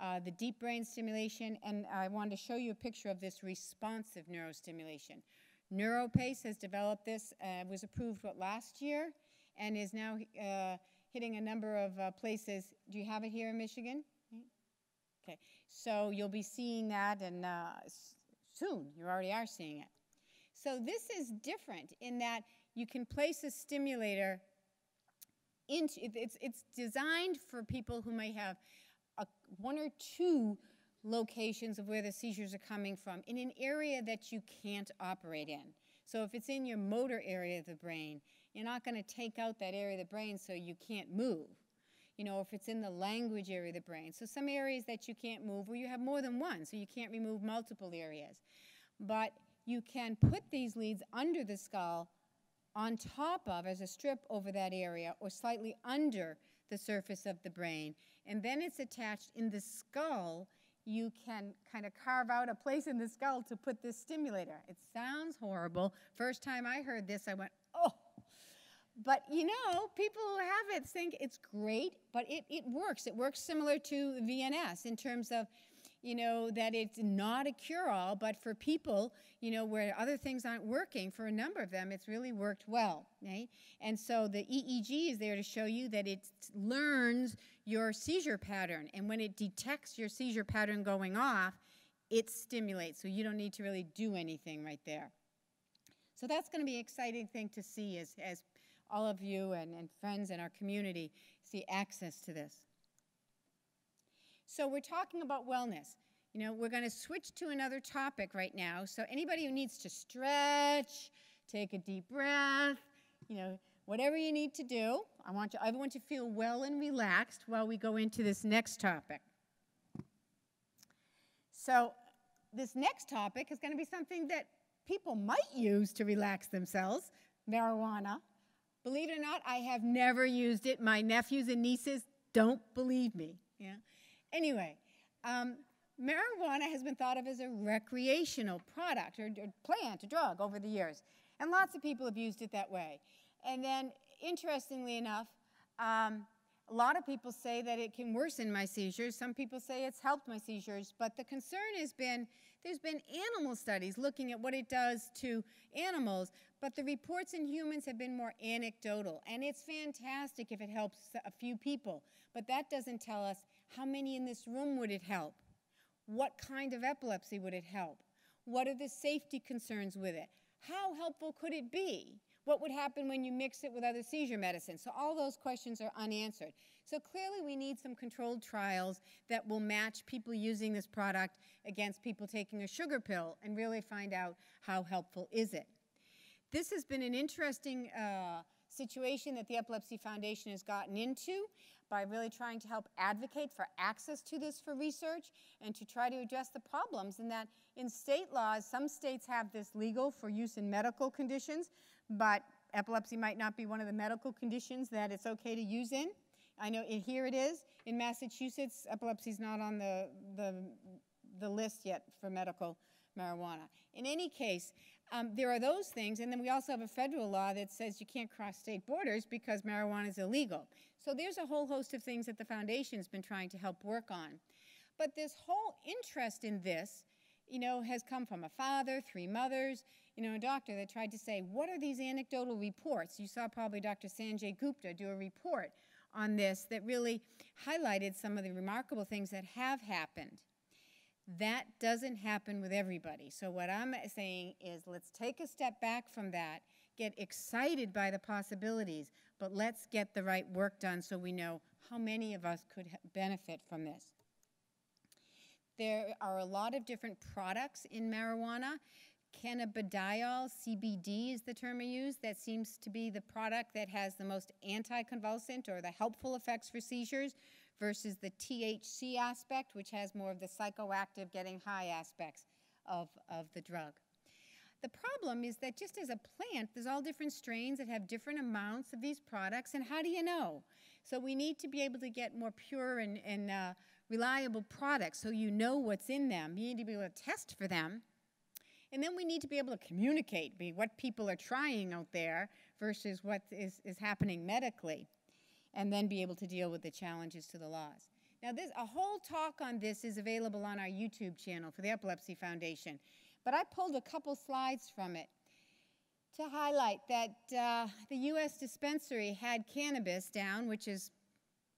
Uh, the deep brain stimulation, and I wanted to show you a picture of this responsive neurostimulation. NeuroPace has developed this, uh, was approved what, last year, and is now uh, hitting a number of uh, places. Do you have it here in Michigan? Okay, so you'll be seeing that, and uh, soon, you already are seeing it. So this is different in that you can place a stimulator into, it's, it's designed for people who may have a, one or two locations of where the seizures are coming from in an area that you can't operate in. So if it's in your motor area of the brain, you're not going to take out that area of the brain so you can't move. You know, if it's in the language area of the brain. So some areas that you can't move, or you have more than one, so you can't remove multiple areas. But you can put these leads under the skull on top of, as a strip over that area, or slightly under the surface of the brain. And then it's attached in the skull. You can kind of carve out a place in the skull to put this stimulator. It sounds horrible. First time I heard this, I went, oh. But, you know, people who have it think it's great, but it, it works. It works similar to V N S in terms of, you know, that it's not a cure-all, but for people, you know, where other things aren't working, for a number of them, it's really worked well, right? And so the E E G is there to show you that it learns your seizure pattern, and when it detects your seizure pattern going off, it stimulates, so you don't need to really do anything right there. So that's going to be an exciting thing to see as, as all of you and, and friends in our community see access to this. So we're talking about wellness. You know, we're going to switch to another topic right now. So anybody who needs to stretch, take a deep breath, you know, whatever you need to do, I want you, everyone to feel well and relaxed while we go into this next topic. So this next topic is going to be something that people might use to relax themselves, marijuana. Believe it or not, I have never used it. My nephews and nieces don't believe me. Yeah. Anyway, um, marijuana has been thought of as a recreational product or, or plant, a drug, over the years. And lots of people have used it that way. And then, interestingly enough, um, a lot of people say that it can worsen my seizures. Some people say it's helped my seizures. But the concern has been, there's been animal studies looking at what it does to animals, but the reports in humans have been more anecdotal. And it's fantastic if it helps a few people. But that doesn't tell us how many in this room would it help? What kind of epilepsy would it help? What are the safety concerns with it? How helpful could it be? What would happen when you mix it with other seizure medicines? So all those questions are unanswered. So clearly we need some controlled trials that will match people using this product against people taking a sugar pill and really find out how helpful is it. This has been an interesting uh, situation that the Epilepsy Foundation has gotten into by really trying to help advocate for access to this for research and to try to address the problems in that in state laws, some states have this legal for use in medical conditions, but epilepsy might not be one of the medical conditions that it's okay to use in. I know in, here it is. In Massachusetts, epilepsy is not on the, the, the list yet for medical marijuana. In any case, um, there are those things, and then we also have a federal law that says you can't cross state borders because marijuana is illegal. So there's a whole host of things that the foundation's been trying to help work on. But this whole interest in this, you know, has come from a father, three mothers, you know, a doctor that tried to say, what are these anecdotal reports? You saw probably Doctor Sanjay Gupta do a report on this that really highlighted some of the remarkable things that have happened. That doesn't happen with everybody. So what I'm saying is let's take a step back from that, get excited by the possibilities, but let's get the right work done so we know how many of us could benefit from this. There are a lot of different products in marijuana. Cannabidiol, C B D is the term I use. That seems to be the product that has the most anticonvulsant or the helpful effects for seizures versus the T H C aspect, which has more of the psychoactive, getting high aspects of, of the drug. The problem is that just as a plant, there's all different strains that have different amounts of these products, and how do you know? So we need to be able to get more pure and, and uh, reliable products so you know what's in them. You need to be able to test for them. And then we need to be able to communicate what people are trying out there versus what is, is happening medically, and then be able to deal with the challenges to the laws. Now, this, a whole talk on this is available on our YouTube channel for the Epilepsy Foundation. But I pulled a couple slides from it to highlight that uh, the U S dispensary had cannabis down, which is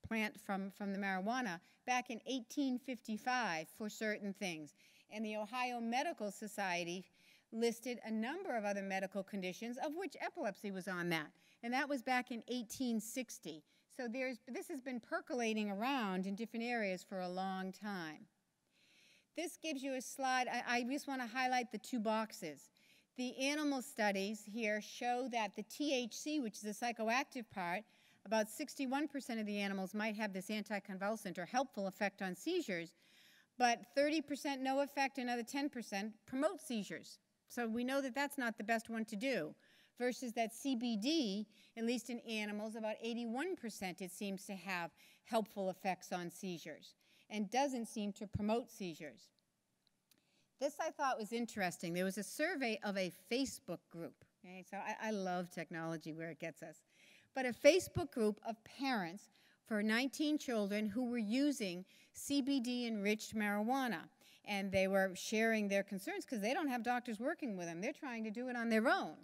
plant from, from the marijuana, back in eighteen fifty-five for certain things. And the Ohio Medical Society listed a number of other medical conditions, of which epilepsy was on that. And that was back in eighteen sixty. So there's, this has been percolating around in different areas for a long time. This gives you a slide. I, I just want to highlight the two boxes. The animal studies here show that the T H C, which is the psychoactive part, about sixty-one percent of the animals might have this anticonvulsant or helpful effect on seizures, but thirty percent no effect, another ten percent promote seizures. So we know that that's not the best one to do, versus that C B D, at least in animals, about eighty-one percent it seems to have helpful effects on seizures and doesn't seem to promote seizures. This I thought was interesting. There was a survey of a Facebook group. Okay, so I, I love technology where it gets us. But a Facebook group of parents for nineteen children who were using C B D-enriched marijuana. And they were sharing their concerns because they don't have doctors working with them. They're trying to do it on their own.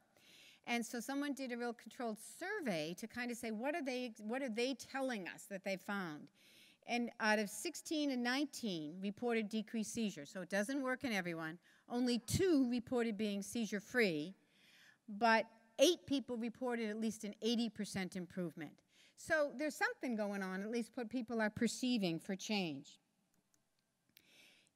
And so someone did a real controlled survey to kind of say, what are they, what are they telling us that they found? And out of sixteen and nineteen reported decreased seizures, so it doesn't work in everyone. Only two reported being seizure-free, but eight people reported at least an eighty percent improvement. So there's something going on, at least what people are perceiving for change.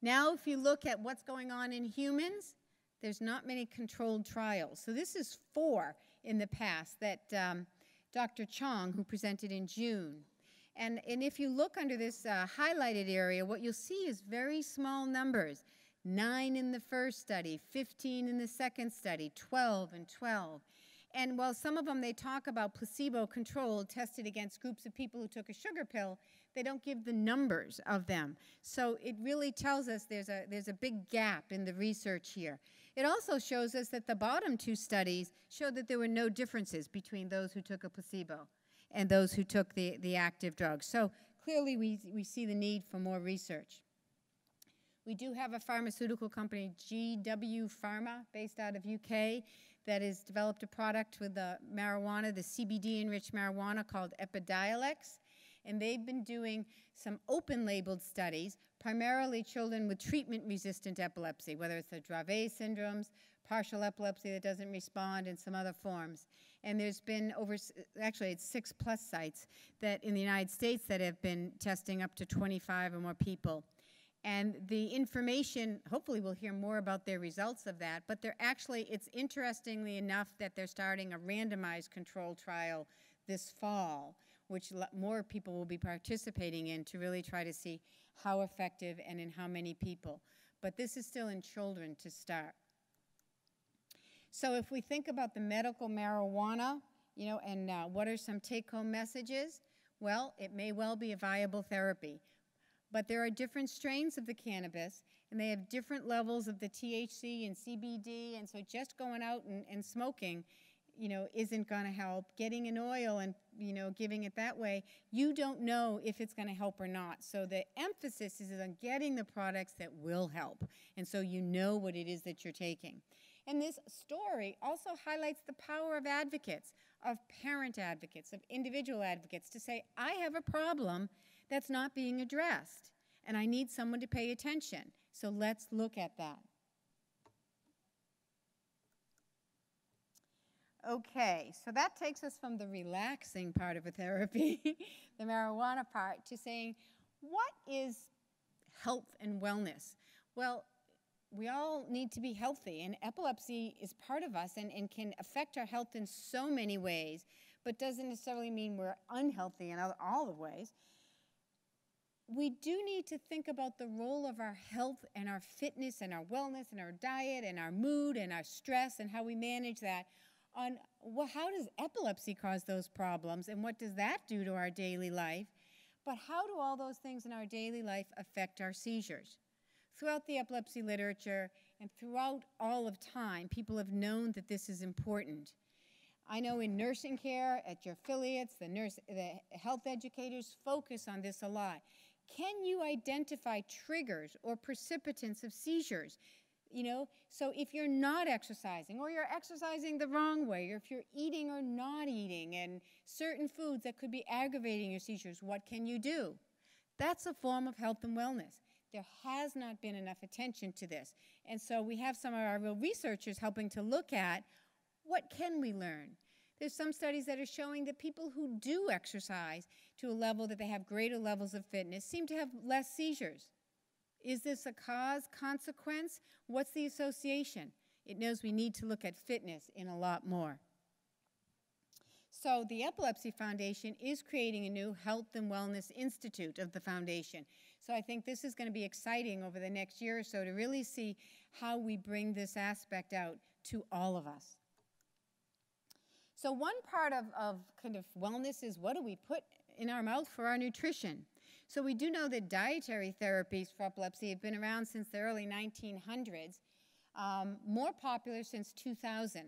Now if you look at what's going on in humans, there's not many controlled trials. So this is four in the past that um, Doctor Chong, who presented in June, And, and if you look under this uh, highlighted area, what you'll see is very small numbers. Nine in the first study, fifteen in the second study, twelve and twelve. And while some of them they talk about placebo-controlled tested against groups of people who took a sugar pill, they don't give the numbers of them. So it really tells us there's a, there's a big gap in the research here. It also shows us that the bottom two studies showed that there were no differences between those who took a placebo and those who took the, the active drugs. So clearly we, we see the need for more research. We do have a pharmaceutical company, G W Pharma, based out of U K, that has developed a product with the marijuana, the C B D-enriched marijuana called Epidiolex, and they've been doing some open-labeled studies, primarily children with treatment-resistant epilepsy, whether it's the Dravet syndromes, partial epilepsy that doesn't respond, and some other forms. And there's been over, actually it's six plus sites that in the United States that have been testing up to twenty-five or more people. And the information, hopefully we'll hear more about their results of that, but they're actually, it's interestingly enough that they're starting a randomized control trial this fall, which more people will be participating in to really try to see how effective and in how many people. But this is still in children to start. So if we think about the medical marijuana, you know, and uh, what are some take-home messages? Well, it may well be a viable therapy. But there are different strains of the cannabis, and they have different levels of the T H C and C B D, and so just going out and, and smoking, you know, isn't going to help. Getting an oil and, you know, giving it that way, you don't know if it's going to help or not. So the emphasis is on getting the products that will help, and so you know what it is that you're taking. And this story also highlights the power of advocates, of parent advocates, of individual advocates to say, I have a problem that's not being addressed, and I need someone to pay attention. So let's look at that. Okay, so that takes us from the relaxing part of a therapy, the marijuana part, to saying, what is health and wellness? Well, we all need to be healthy, and epilepsy is part of us and, and can affect our health in so many ways, but doesn't necessarily mean we're unhealthy in all the ways. we do need to think about the role of our health and our fitness and our wellness and our diet and our mood and our stress and how we manage that. On well, how does epilepsy cause those problems, and what does that do to our daily life? But how do all those things in our daily life affect our seizures? Throughout the epilepsy literature and throughout all of time, people have known that this is important. I know in nursing care, at your affiliates, the, nurse, the health educators focus on this a lot. Can you identify triggers or precipitants of seizures? You know, so if you're not exercising, or you're exercising the wrong way, or if you're eating or not eating, and certain foods that could be aggravating your seizures, what can you do? That's a form of health and wellness. There has not been enough attention to this. And so we have some of our real researchers helping to look at what can we learn. There's some studies that are showing that people who do exercise to a level that they have greater levels of fitness seem to have less seizures. Is this a cause, consequence? What's the association? It knows we need to look at fitness in a lot more. So the Epilepsy Foundation is creating a new Health and Wellness Institute of the Foundation. So I think this is going to be exciting over the next year or so to really see how we bring this aspect out to all of us. So one part of, of kind of wellness is what do we put in our mouth for our nutrition? So we do know that dietary therapies for epilepsy have been around since the early nineteen hundreds, um, more popular since two thousand.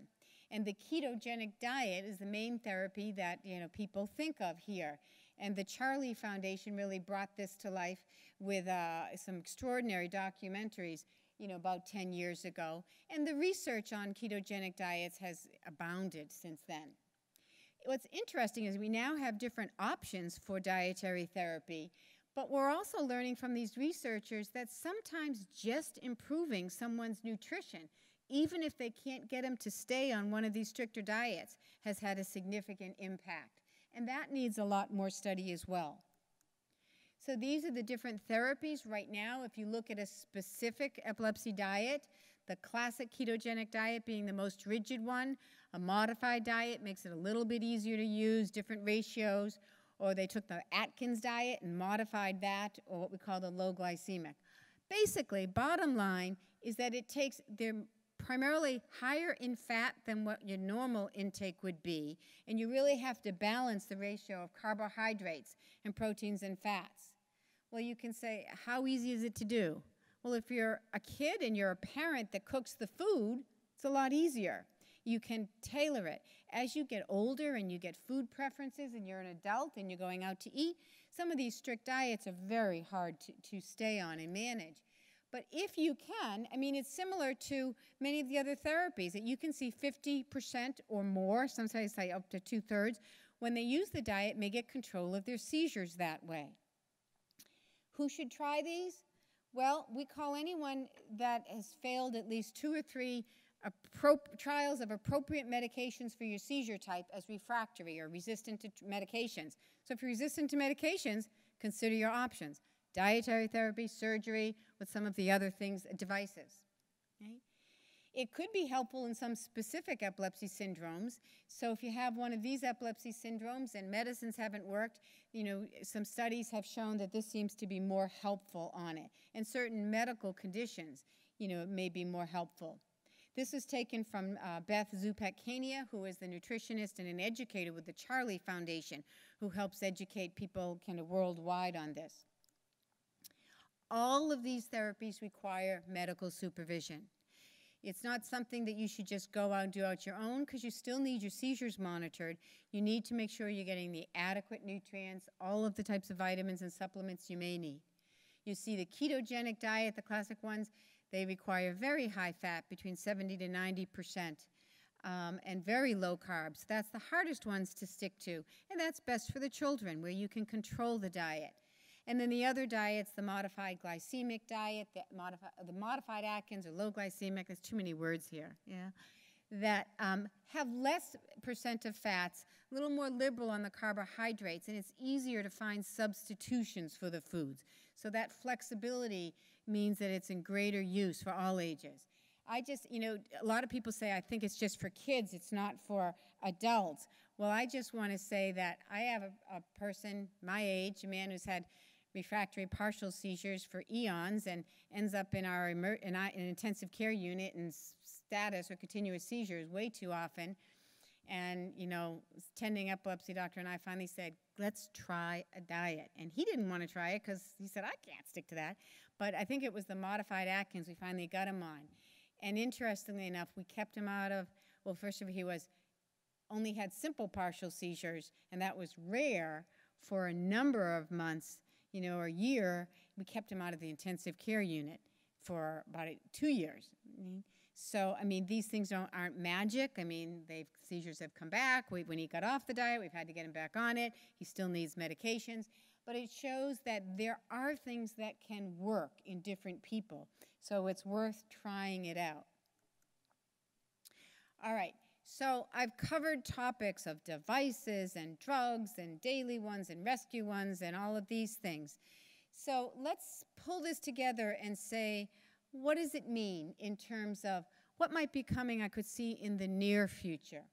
And the ketogenic diet is the main therapy that, you know, people think of here. And the Charlie Foundation really brought this to life with uh, some extraordinary documentaries, you know, about ten years ago. And the research on ketogenic diets has abounded since then. What's interesting is we now have different options for dietary therapy, but we're also learning from these researchers that sometimes just improving someone's nutrition, even if they can't get them to stay on one of these stricter diets, has had a significant impact. And that needs a lot more study as well. So these are the different therapies right now. If you look at a specific epilepsy diet, the classic ketogenic diet being the most rigid one, a modified diet makes it a little bit easier to use, different ratios, or they took the Atkins diet and modified that, or what we call the low glycemic. Basically, bottom line is that it takes, they're primarily higher in fat than what your normal intake would be, and you really have to balance the ratio of carbohydrates and proteins and fats. Well, you can say, how easy is it to do? Well, if you're a kid and you're a parent that cooks the food, it's a lot easier. You can tailor it. As you get older and you get food preferences and you're an adult and you're going out to eat, some of these strict diets are very hard to, to stay on and manage. But if you can, I mean, it's similar to many of the other therapies that you can see fifty percent or more, sometimes say up to two-thirds, when they use the diet may get control of their seizures that way. Who should try these? Well, we call anyone that has failed at least two or three trials of appropriate medications for your seizure type as refractory or resistant to medications. So if you're resistant to medications, consider your options. Dietary therapy, surgery, with some of the other things, devices. Okay? It could be helpful in some specific epilepsy syndromes. So if you have one of these epilepsy syndromes and medicines haven't worked, you know, some studies have shown that this seems to be more helpful on it. And certain medical conditions, you know, it may be more helpful. This is taken from uh, Beth Zupac-Kania, who is the nutritionist and an educator with the Charlie Foundation, who helps educate people kind of worldwide on this. All of these therapies require medical supervision. It's not something that you should just go out and do out your own, because you still need your seizures monitored. You need to make sure you're getting the adequate nutrients, all of the types of vitamins and supplements you may need. You see the ketogenic diet, the classic ones, they require very high fat, between seventy to ninety percent, um, and very low carbs. That's the hardest ones to stick to, and that's best for the children, where you can control the diet. And then the other diets, the modified glycemic diet, the, modifi the modified Atkins or low glycemic, there's too many words here, yeah, that um, have less percent of fats, a little more liberal on the carbohydrates, and it's easier to find substitutions for the foods. So that flexibility means that it's in greater use for all ages. I just, you know, a lot of people say, I think it's just for kids, it's not for adults. Well, I just want to say that I have a, a person my age, a man who's had refractory partial seizures for eons and ends up in our emer in an intensive care unit and status or continuous seizures way too often. And, you know, attending epilepsy doctor and I finally said, let's try a diet. And he didn't want to try it because he said, I can't stick to that. But I think it was the modified Atkins we finally got him on. And interestingly enough, we kept him out of, well, first of all, he was only had simple partial seizures, and that was rare for a number of months, you know, or a year. We kept him out of the intensive care unit for about two years. So, I mean, these things don't, aren't magic. I mean, they've, seizures have come back. We, when he got off the diet, we've had to get him back on it. He still needs medications. But it shows that there are things that can work in different people. So it's worth trying it out. All right. So I've covered topics of devices and drugs and daily ones and rescue ones and all of these things. So let's pull this together and say, what does it mean in terms of what might be coming I could see in the near future?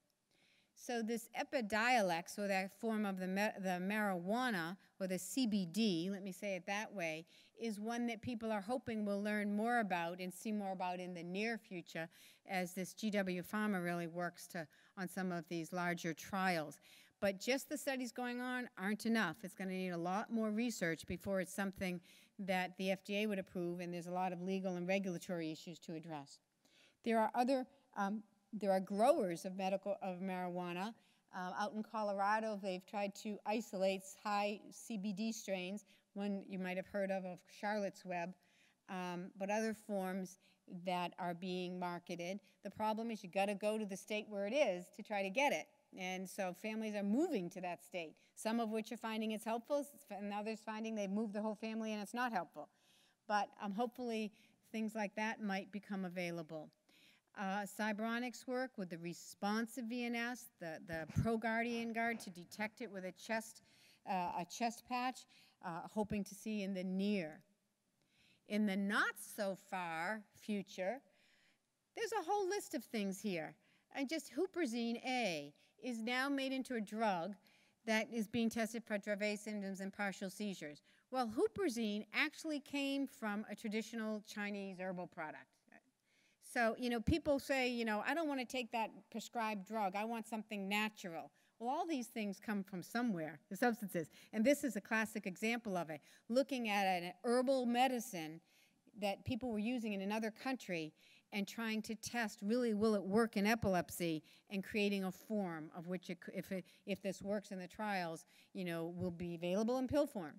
So this Epidiolex, or that form of the, the marijuana, or the C B D, let me say it that way, is one that people are hoping we'll learn more about and see more about in the near future as this G W Pharma really works to, on some of these larger trials. But just the studies going on aren't enough. It's going to need a lot more research before it's something that the F D A would approve, and there's a lot of legal and regulatory issues to address. There are other, um, there are growers of medical of marijuana. Uh, out in Colorado, they've tried to isolate high C B D strains, one you might have heard of, of Charlotte's Web, um, but other forms that are being marketed. The problem is you got to go to the state where it is to try to get it. And so families are moving to that state, some of which are finding it's helpful, and others finding they've moved the whole family and it's not helpful. But um, hopefully things like that might become available. Uh, Cyberonics work with the responsive V N S, the, the ProGuardian guard to detect it with a chest, uh, a chest patch, uh, hoping to see in the near. In the not-so-far future, there's a whole list of things here. And just huperzine A is now made into a drug that is being tested for Dravet symptoms and partial seizures. Well, huperzine actually came from a traditional Chinese herbal product. So, you know, people say, you know, I don't want to take that prescribed drug. I want something natural. Well, all these things come from somewhere, the substances. And this is a classic example of it. Looking at an herbal medicine that people were using in another country and trying to test, really, will it work in epilepsy, and creating a form of which, it, if, it, if this works in the trials, you know, will be available in pill form.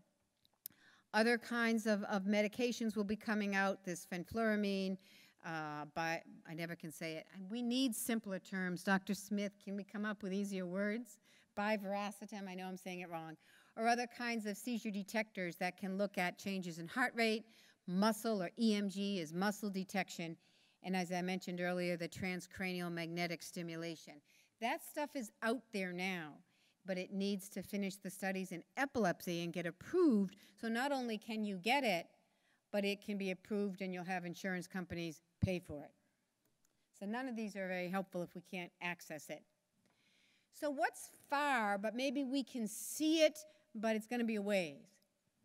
Other kinds of, of medications will be coming out, this fenfluramine, uh, by, I never can say it. We need simpler terms. Doctor Smith, can we come up with easier words? Bivaracetam, I know I'm saying it wrong. Or other kinds of seizure detectors that can look at changes in heart rate, muscle, or E M G is muscle detection, and as I mentioned earlier, the transcranial magnetic stimulation. That stuff is out there now, but it needs to finish the studies in epilepsy and get approved, so not only can you get it, but it can be approved and you'll have insurance companies pay for it. So none of these are very helpful if we can't access it. So what's far, but maybe we can see it, but it's going to be a ways.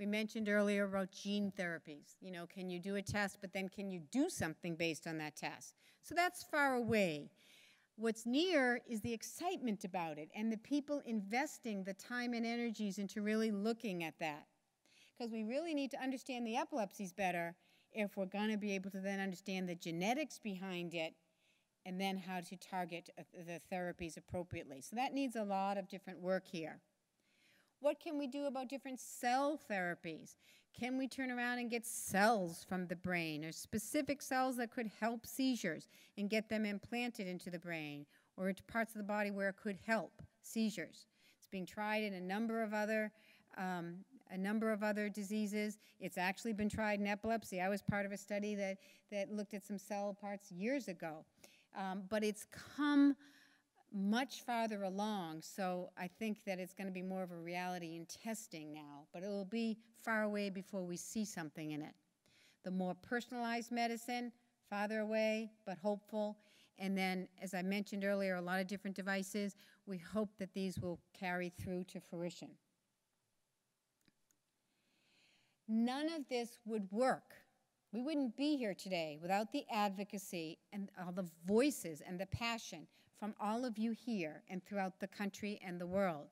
We mentioned earlier about gene therapies. You know, can you do a test, but then can you do something based on that test? So that's far away. What's near is the excitement about it and the people investing the time and energies into really looking at that. Because we really need to understand the epilepsies better if we're going to be able to then understand the genetics behind it and then how to target the therapies appropriately. So that needs a lot of different work here. What can we do about different cell therapies? Can we turn around and get cells from the brain, or specific cells that could help seizures, and get them implanted into the brain or into parts of the body where it could help seizures? It's being tried in a number of other, um, a number of other diseases. It's actually been tried in epilepsy. I was part of a study that, that looked at some cell parts years ago. Um, but it's come much farther along, so I think that it's going to be more of a reality in testing now, but it will be far away before we see something in it. The more personalized medicine, farther away, but hopeful. And then, as I mentioned earlier, a lot of different devices. We hope that these will carry through to fruition. None of this would work. We wouldn't be here today without the advocacy and all the voices and the passion from all of you here and throughout the country and the world,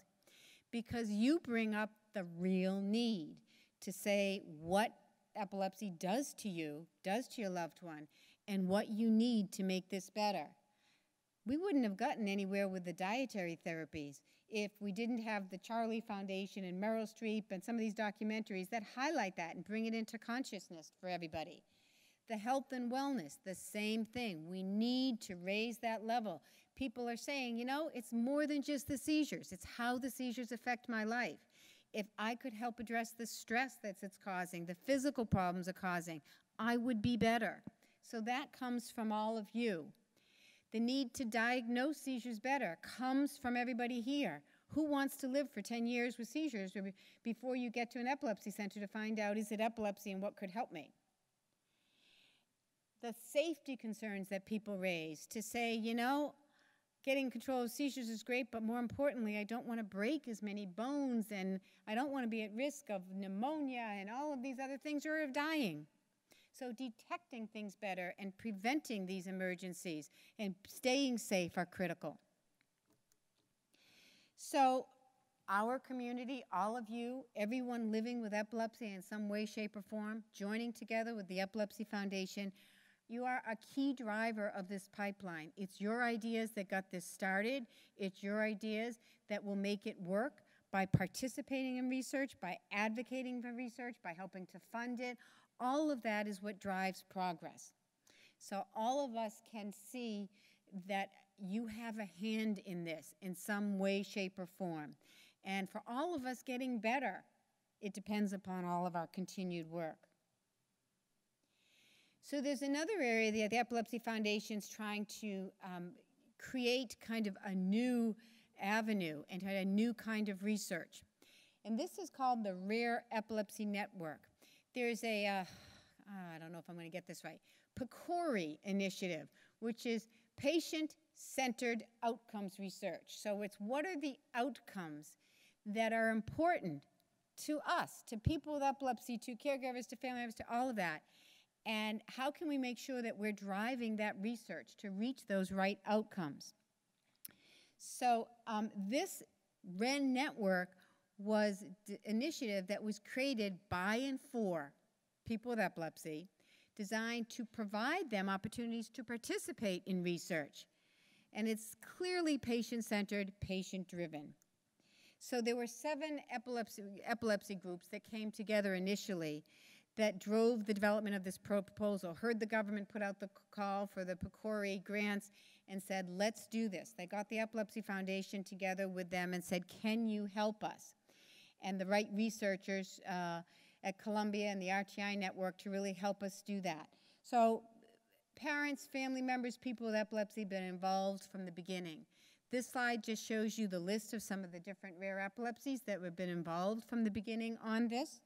because you bring up the real need to say what epilepsy does to you, does to your loved one, and what you need to make this better. We wouldn't have gotten anywhere with the dietary therapies if we didn't have the Charlie Foundation and Meryl Streep and some of these documentaries that highlight that and bring it into consciousness for everybody. The health and wellness, the same thing. We need to raise that level. People are saying, you know, it's more than just the seizures. It's how the seizures affect my life. If I could help address the stress that's it's causing, the physical problems it's causing, I would be better. So that comes from all of you. The need to diagnose seizures better comes from everybody here. Who wants to live for ten years with seizures before you get to an epilepsy center to find out, is it epilepsy and what could help me? The safety concerns that people raise to say, you know, getting control of seizures is great, but more importantly, I don't want to break as many bones, and I don't want to be at risk of pneumonia and all of these other things, or of dying. So detecting things better and preventing these emergencies and staying safe are critical. So our community, all of you, everyone living with epilepsy in some way, shape, or form, joining together with the Epilepsy Foundation, you are a key driver of this pipeline. It's your ideas that got this started. It's your ideas that will make it work by participating in research, by advocating for research, by helping to fund it. All of that is what drives progress. So all of us can see that you have a hand in this in some way, shape, or form. And for all of us getting better, it depends upon all of our continued work. So there's another area that the Epilepsy Foundation is trying to um, create kind of a new avenue and a new kind of research. And this is called the Rare Epilepsy Network. There's a, uh, I don't know if I'm going to get this right, PCORI initiative, which is patient-centered outcomes research. So it's what are the outcomes that are important to us, to people with epilepsy, to caregivers, to family members, to all of that, and how can we make sure that we're driving that research to reach those right outcomes? So um, this R E N network was an initiative that was created by and for people with epilepsy, designed to provide them opportunities to participate in research. And it's clearly patient-centered, patient-driven. So there were seven epilepsy, epilepsy groups that came together initially that drove the development of this proposal, heard the government put out the call for the PCORI grants and said, let's do this. They got the Epilepsy Foundation together with them and said, can you help us? And the right researchers uh, at Columbia and the R T I network to really help us do that. So parents, family members, people with epilepsy have been involved from the beginning. This slide just shows you the list of some of the different rare epilepsies that have been involved from the beginning on this.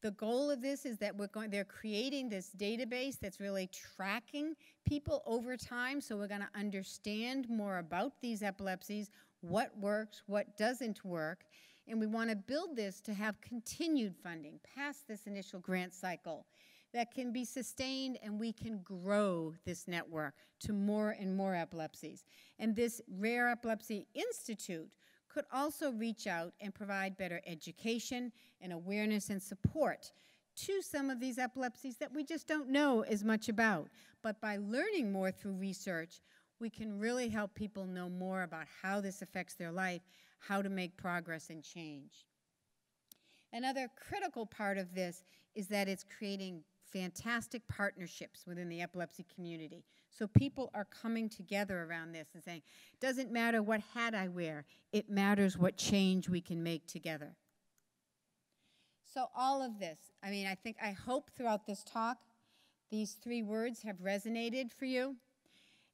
The goal of this is that we're going, they're creating this database that's really tracking people over time, so we're going to understand more about these epilepsies, what works, what doesn't work, and we want to build this to have continued funding past this initial grant cycle that can be sustained, and we can grow this network to more and more epilepsies. And this Rare Epilepsy Institute could also reach out and provide better education and awareness and support to some of these epilepsies that we just don't know as much about. But by learning more through research, we can really help people know more about how this affects their life, how to make progress and change. Another critical part of this is that it's creating fantastic partnerships within the epilepsy community. So people are coming together around this and saying, doesn't matter what hat I wear, it matters what change we can make together. So all of this, I mean, I think, I hope throughout this talk, these three words have resonated for you.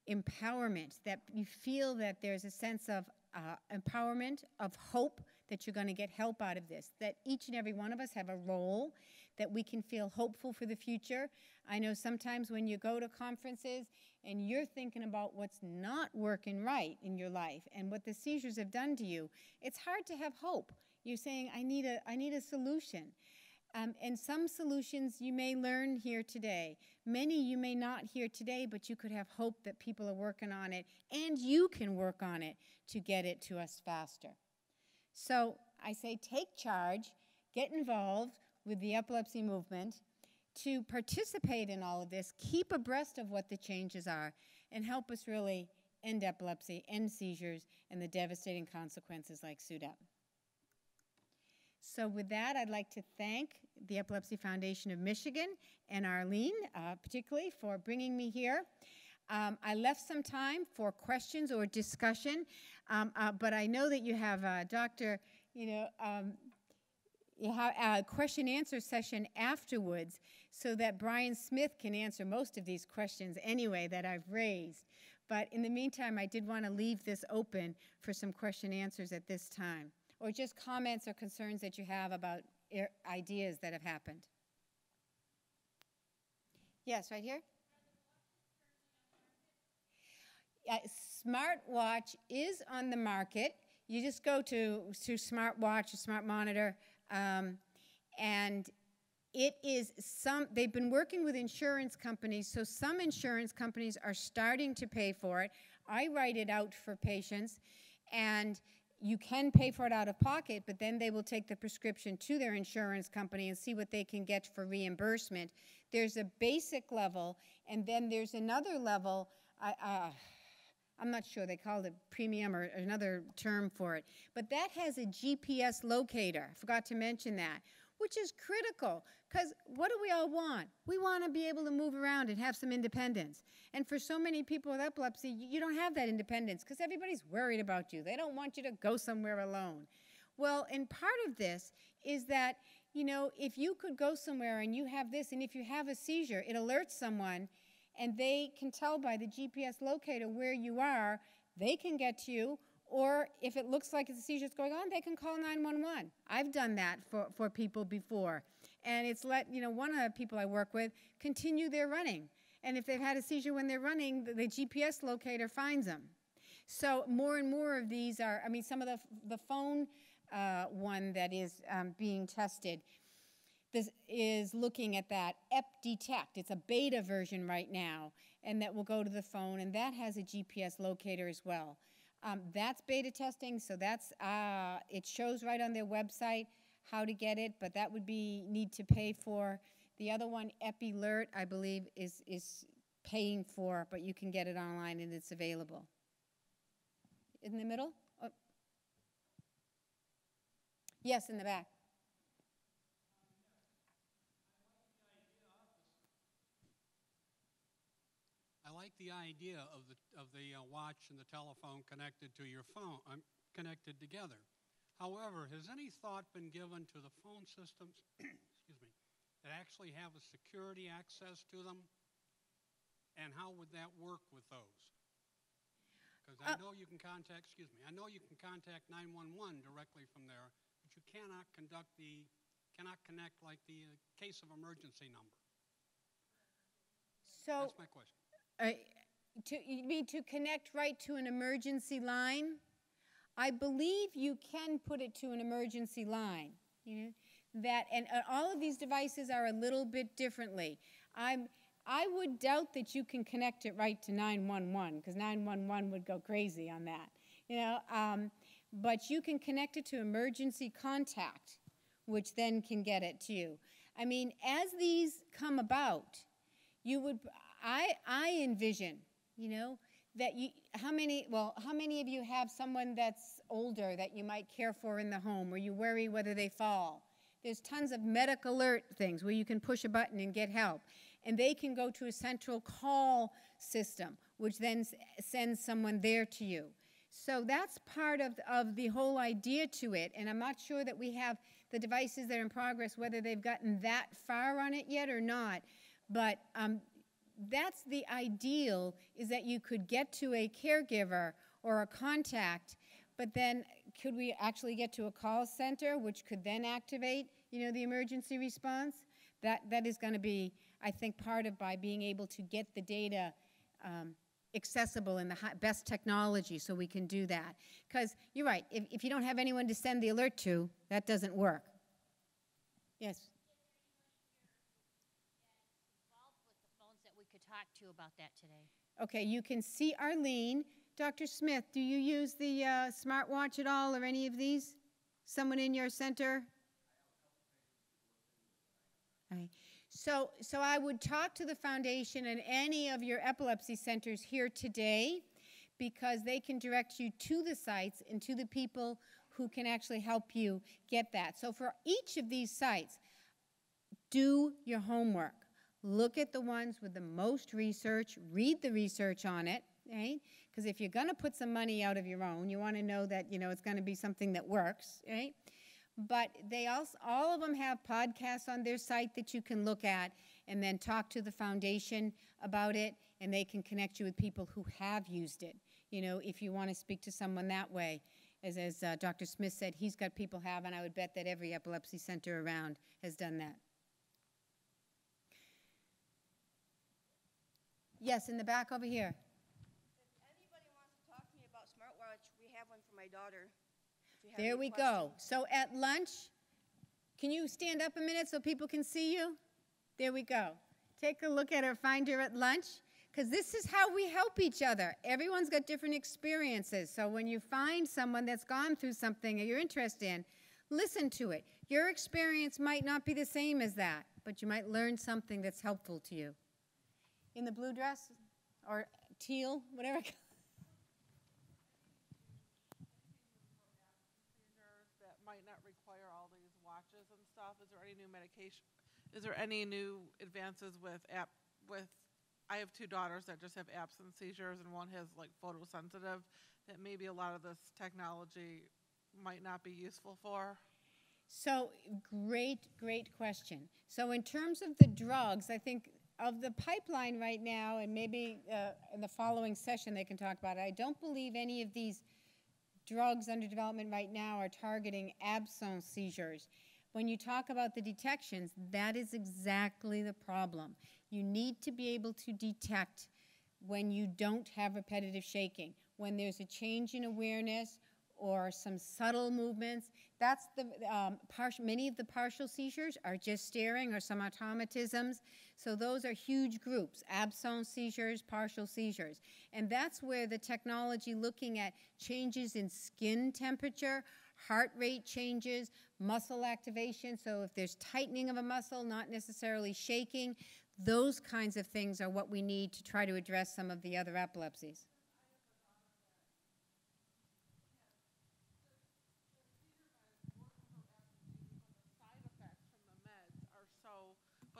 Empowerment, that you feel that there's a sense of uh, empowerment, of hope that you're going to get help out of this, that each and every one of us have a role, that we can feel hopeful for the future. I know sometimes when you go to conferences and you're thinking about what's not working right in your life and what the seizures have done to you, it's hard to have hope. You're saying, I need a, I need a solution. Um, and some solutions you may learn here today. Many you may not hear today, but you could have hope that people are working on it, and you can work on it to get it to us faster. So I say take charge, get involved with the epilepsy movement, to participate in all of this, keep abreast of what the changes are, and help us really end epilepsy, end seizures, and the devastating consequences like SUDEP. So with that, I'd like to thank the Epilepsy Foundation of Michigan and Arlene, uh, particularly, for bringing me here. Um, I left some time for questions or discussion, um, uh, but I know that you have uh, Doctor, you know, um, you have a question answer session afterwards so that Brian Smith can answer most of these questions anyway that I've raised. But in the meantime, I did want to leave this open for some question answers at this time, or just comments or concerns that you have about ideas that have happened. Yes, right here. Yeah, smartwatch is on the market. You just go to, to smartwatch or smart monitor, um, and it is some, they've been working with insurance companies, so some insurance companies are starting to pay for it. I write it out for patients, and you can pay for it out of pocket, but then they will take the prescription to their insurance company and see what they can get for reimbursement. There's a basic level, and then there's another level. I, uh, I'm not sure, they called it premium or another term for it. But that has a G P S locator. I forgot to mention that, which is critical, because what do we all want? We want to be able to move around and have some independence. And for so many people with epilepsy, you don't have that independence because everybody's worried about you. They don't want you to go somewhere alone. Well, and part of this is that, you know, if you could go somewhere and you have this, and if you have a seizure, it alerts someone, and they can tell by the G P S locator where you are, they can get to you, or if it looks like it's a seizure that's going on, they can call nine one one. I've done that for, for people before. And it's let, you know, one of the people I work with continue their running. And if they've had a seizure when they're running, the, the G P S locator finds them. So more and more of these are, I mean, some of the, the phone uh, one that is um, being tested, this is looking at that Ep Detect. It's a beta version right now, and that will go to the phone, and that has a G P S locator as well. Um, that's beta testing, so that's uh, it shows right on their website how to get it, but that would be need to pay for. The other one, Epilert, I believe, is is paying for, but you can get it online and it's available. In the middle? Oh. Yes, in the back. I like the idea of the, of the uh, watch and the telephone connected to your phone, um, connected together. However, has any thought been given to the phone systems excuse me, that actually have a security access to them? And how would that work with those? Because I uh, know you can contact, excuse me, I know you can contact nine one one directly from there, but you cannot conduct the, cannot connect like the uh, case of emergency number. So that's my question. Uh, to, you mean to connect right to an emergency line? I believe you can put it to an emergency line. You know, that, and uh, all of these devices are a little bit differently. I'm, I would doubt that you can connect it right to nine one one, because nine one one would go crazy on that. You know, um, but you can connect it to emergency contact, which then can get it to you. I mean, as these come about, you would. I, I envision, you know, that you, how many, well, how many of you have someone that's older that you might care for in the home, or you worry whether they fall? There's tons of medic alert things where you can push a button and get help. And they can go to a central call system, which then sends someone there to you. So that's part of, of the whole idea to it. And I'm not sure that we have the devices that are in progress, whether they've gotten that far on it yet or not. But um, that's the ideal, is that you could get to a caregiver or a contact, but then could we actually get to a call center, which could then activate, you know, the emergency response? That, that is going to be, I think, part of by being able to get the data um, accessible and the best technology so we can do that. Because you're right, if, if you don't have anyone to send the alert to, that doesn't work. Yes? To about that today. Okay, you can see Arlene. Doctor Smith, do you use the uh, smartwatch at all or any of these? Someone in your center? All right. So, so I would talk to the foundation and any of your epilepsy centers here today because they can direct you to the sites and to the people who can actually help you get that. So for each of these sites, do your homework. Look at the ones with the most research, read the research on it, right? Because if you're going to put some money out of your own, you want to know that, you know, it's going to be something that works, right? But they also, all of them have podcasts on their site that you can look at and then talk to the foundation about it, and they can connect you with people who have used it, you know, if you want to speak to someone that way. As, as uh, Doctor Smith said, he's got people have, and I would bet that every epilepsy center around has done that. Yes, in the back over here. If anybody wants to talk to me about smartwatch, we have one for my daughter. There we go. So at lunch, can you stand up a minute so people can see you? There we go. Take a look at her, find her at lunch, because this is how we help each other. Everyone's got different experiences. So when you find someone that's gone through something that you're interested in, listen to it. Your experience might not be the same as that, but you might learn something that's helpful to you. In the blue dress, or teal, whatever. That might not require all these watches and stuff. Is there any new medication? Is there any new advances with app? With, I have two daughters that just have absence seizures, and one has like photosensitive. That maybe a lot of this technology might not be useful for. So great, great question. So in terms of the drugs, I think. Of the pipeline right now, and maybe uh, in the following session they can talk about it, I don't believe any of these drugs under development right now are targeting absence seizures. When you talk about the detections, that is exactly the problem. You need to be able to detect when you don't have repetitive shaking, when there's a change in awareness or some subtle movements. That's the um, partial, many of the partial seizures are just staring or some automatisms. So those are huge groups, absence seizures, partial seizures. And that's where the technology looking at changes in skin temperature, heart rate changes, muscle activation. So if there's tightening of a muscle, not necessarily shaking, those kinds of things are what we need to try to address some of the other epilepsies.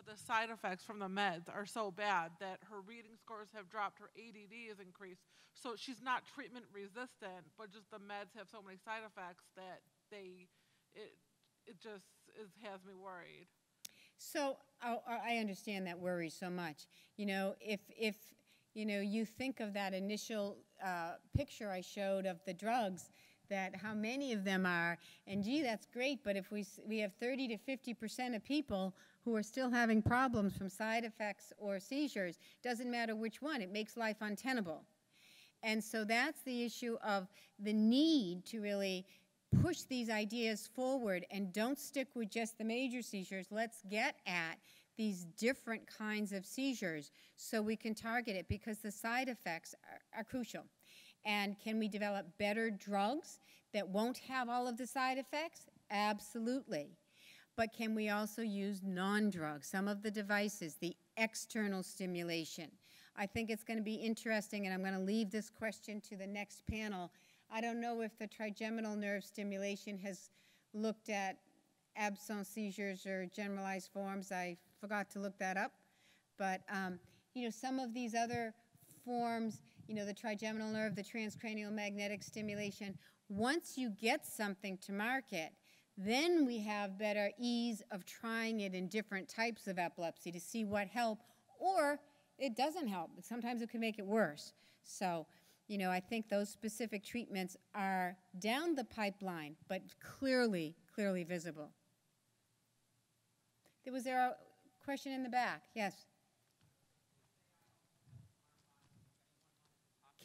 The side effects from the meds are so bad that her reading scores have dropped, her A D D is increased. So she's not treatment resistant, but just the meds have so many side effects that they, it, it just is, has me worried. So I, I understand that worry so much. You know, if, if you know, you think of that initial uh, picture I showed of the drugs, that how many of them are, and gee, that's great, but if we, we have thirty to fifty percent of people who are still having problems from side effects or seizures, doesn't matter which one, it makes life untenable. And so that's the issue of the need to really push these ideas forward and don't stick with just the major seizures. Let's get at these different kinds of seizures so we can target it because the side effects are, are crucial. And can we develop better drugs that won't have all of the side effects? Absolutely. But can we also use non-drugs, some of the devices, the external stimulation? I think it's going to be interesting, and I'm going to leave this question to the next panel. I don't know if the trigeminal nerve stimulation has looked at absence seizures or generalized forms. I forgot to look that up. But, um, you know, some of these other forms, you know, the trigeminal nerve, the transcranial magnetic stimulation, once you get something to market, then we have better ease of trying it in different types of epilepsy to see what help, or it doesn't help. Sometimes it can make it worse. So, you know, I think those specific treatments are down the pipeline, but clearly, clearly visible. Was there a question in the back? Yes.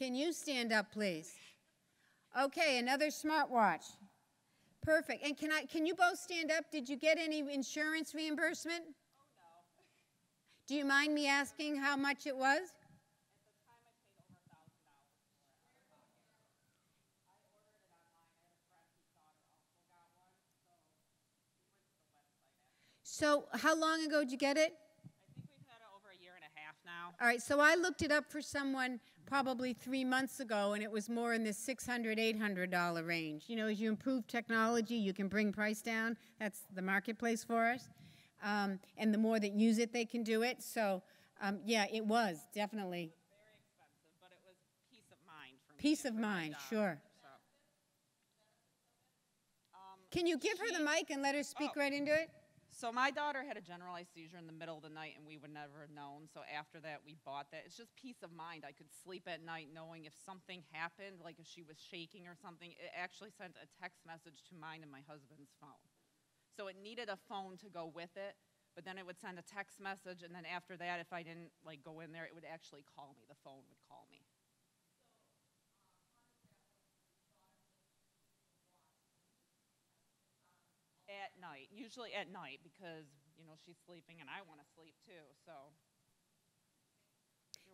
Can you stand up, please? Okay, another smartwatch. Perfect. And can I? Can you both stand up? Did you get any insurance reimbursement? Oh, no. Do you mind me asking how much it was? At the time, I paid over a thousand dollars for it. I ordered it online. I had a friend whose daughter also got one, so we went to the website. So how long ago did you get it? I think we've had it over a year and a half now. All right. So I looked it up for someone probably three months ago, and it was more in the six hundred, eight hundred dollar range. You know, as you improve technology, you can bring price down. That's the marketplace for us. Um, and the more that use it, they can do it. So, um, yeah, it was, definitely. It was very expensive, but it was peace of mind for me. Peace of mind, sure. So. Um, can you give her the mic and let her speak oh. right into it? So my daughter had a generalized seizure in the middle of the night, and we would never have known. So after that, we bought that. It's just peace of mind. I could sleep at night knowing if something happened, like if she was shaking or something, it actually sent a text message to mine and my husband's phone. So it needed a phone to go with it, but then it would send a text message, and then after that, if I didn't like go in there, it would actually call me. The phone would call me. At night, usually at night, because, you know, she's sleeping and I want to sleep too, so.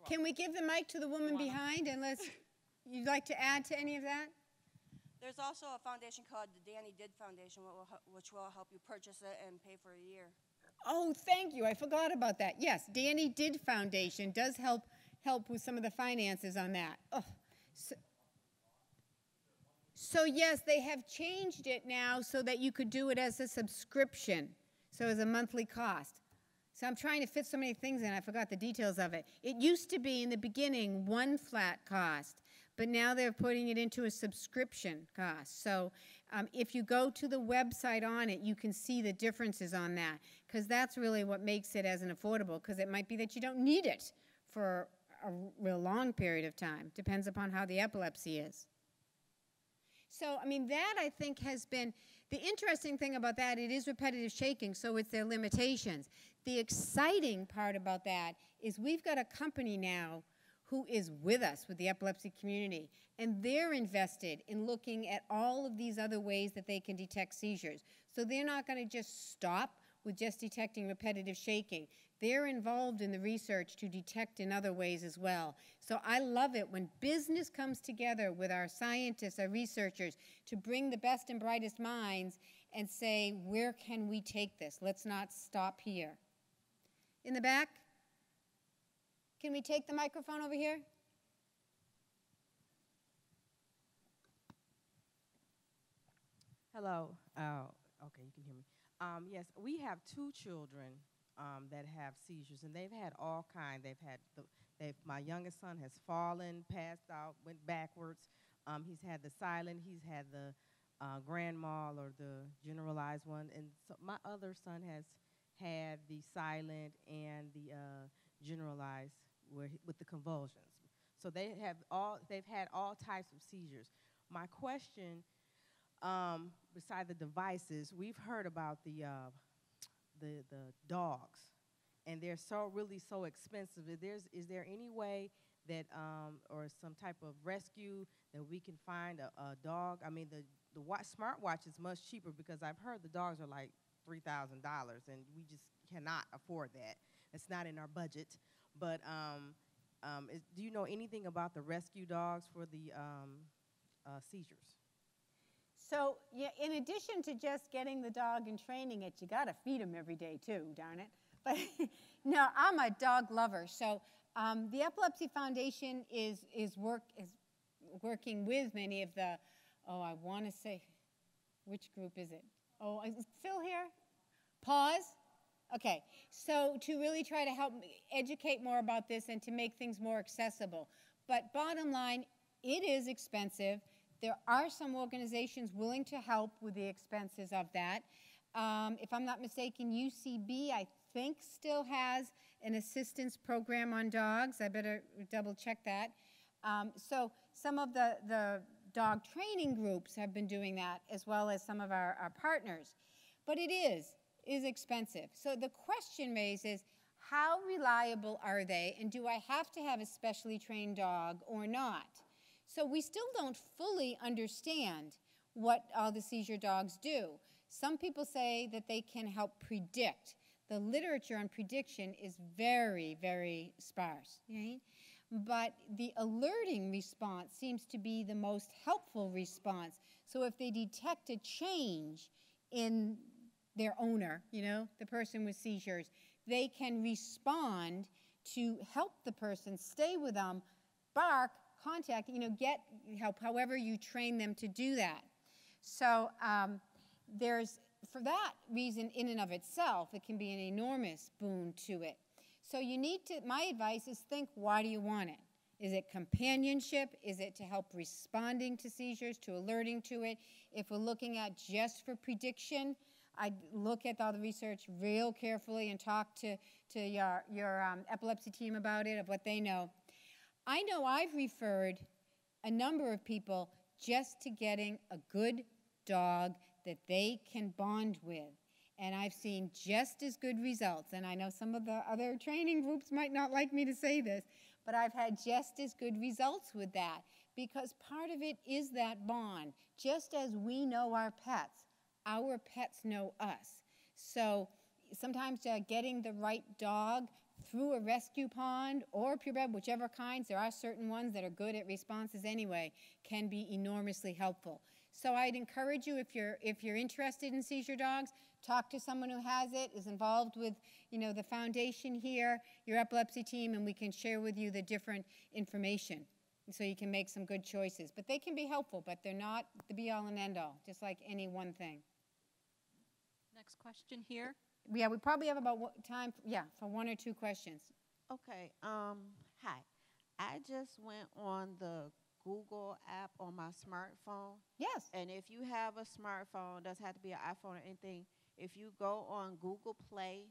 Can we give the mic to the woman behind, unless you'd like to add to any of that? There's also a foundation called the Danny Did Foundation, which will help you purchase it and pay for a year. Oh, thank you. I forgot about that. Yes, Danny Did Foundation does help help with some of the finances on that. Oh, so, So yes, they have changed it now so that you could do it as a subscription, so as a monthly cost. So I'm trying to fit so many things in, I forgot the details of it. It used to be in the beginning one flat cost, but now they're putting it into a subscription cost. So um, if you go to the website on it, you can see the differences on that, because that's really what makes it as an affordable, because it might be that you don't need it for a real long period of time. Depends upon how the epilepsy is. So, I mean, that, I think, has been the interesting thing about that. It is repetitive shaking, so it's their limitations. The exciting part about that is we've got a company now who is with us, with the epilepsy community, and they're invested in looking at all of these other ways that they can detect seizures. So they're not going to just stop with just detecting repetitive shaking. They're involved in the research to detect in other ways as well. So I love it when business comes together with our scientists, our researchers, to bring the best and brightest minds and say, where can we take this? Let's not stop here. In the back? Can we take the microphone over here? Hello. Oh, okay, you can hear me. Um, yes, we have two children Um, that have seizures, and they've had all kind. They've had, the, they've, my youngest son has fallen, passed out, went backwards. Um, he's had the silent, he's had the uh, grand mal or the generalized one, and so my other son has had the silent and the uh, generalized where he, with the convulsions. So they have all, they've had all types of seizures. My question, um, beside the devices, we've heard about the uh, The, the dogs, and they're so really so expensive. Is there, is there any way that, um, or some type of rescue that we can find a, a dog? I mean, the, the watch, smart watch is much cheaper, because I've heard the dogs are like three thousand dollars, and we just cannot afford that. It's not in our budget. But um, um, is, do you know anything about the rescue dogs for the um, uh, seizures? So, yeah, in addition to just getting the dog and training it, you got to feed him every day too, darn it. But no, I'm a dog lover. So um, the Epilepsy Foundation is, is, work, is working with many of the, oh, I want to say, which group is it? Oh, is Phil here? Pause? Okay. So to really try to help educate more about this and to make things more accessible. But bottom line, it is expensive. There are some organizations willing to help with the expenses of that. Um, if I'm not mistaken, U C B, I think, still has an assistance program on dogs. I better double check that. Um, so some of the, the dog training groups have been doing that, as well as some of our, our partners. But it is, is expensive. So the question raises, how reliable are they, and do I have to have a specially trained dog or not? So we still don't fully understand what all the seizure dogs do. Some people say that they can help predict. The literature on prediction is very, very sparse, right? But the alerting response seems to be the most helpful response. So if they detect a change in their owner, you know, the person with seizures, they can respond to help the person stay with them, bark, contact, you know, get help, however you train them to do that. So um, there's, for that reason, in and of itself, it can be an enormous boon to it. So you need to, my advice is think, why do you want it? Is it companionship? Is it to help responding to seizures, to alerting to it? If we're looking at just for prediction, I'd look at all the research real carefully and talk to, to your, your um, epilepsy team about it, of what they know. I know I've referred a number of people just to getting a good dog that they can bond with. And I've seen just as good results. And I know some of the other training groups might not like me to say this, but I've had just as good results with that, because part of it is that bond. Just as we know our pets, our pets know us. So sometimes uh, getting the right dog through a rescue pond or purebred, whichever kinds, there are certain ones that are good at responses anyway, can be enormously helpful. So I'd encourage you, if you're, if you're interested in seizure dogs, talk to someone who has it, is involved with, you know, the foundation here, your epilepsy team, and we can share with you the different information so you can make some good choices. But they can be helpful, but they're not the be-all and end-all, just like any one thing. Next question here. Yeah, we probably have about what time, yeah, for one or two questions. Okay, um, hi. I just went on the Google app on my smartphone. Yes. And if you have a smartphone, doesn't have to be an iPhone or anything, if you go on Google Play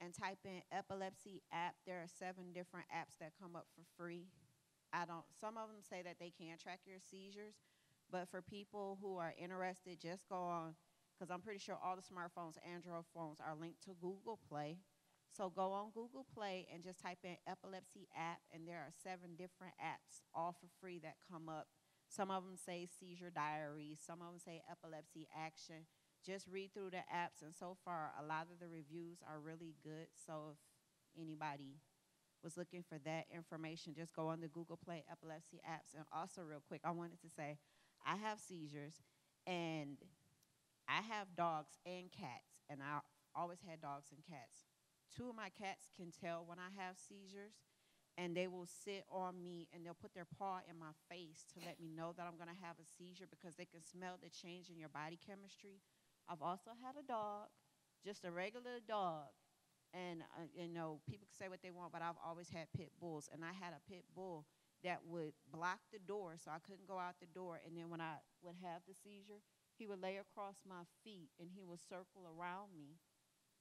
and type in epilepsy app, there are seven different apps that come up for free. I don't, some of them say that they can track your seizures, but for people who are interested, just go on, because I'm pretty sure all the smartphones, Android phones, are linked to Google Play. So go on Google Play and just type in epilepsy app, and there are seven different apps, all for free, that come up. Some of them say seizure diaries, some of them say epilepsy action. Just read through the apps, and so far, a lot of the reviews are really good. So if anybody was looking for that information, just go on the Google Play epilepsy apps. And also, real quick, I wanted to say, I have seizures, and I have dogs and cats, and I always had dogs and cats. Two of my cats can tell when I have seizures, and they will sit on me and they'll put their paw in my face to let me know that I'm gonna have a seizure, because they can smell the change in your body chemistry. I've also had a dog, just a regular dog, and uh, you know, people can say what they want, but I've always had pit bulls, and I had a pit bull that would block the door so I couldn't go out the door, and then when I would have the seizure, he would lay across my feet and he would circle around me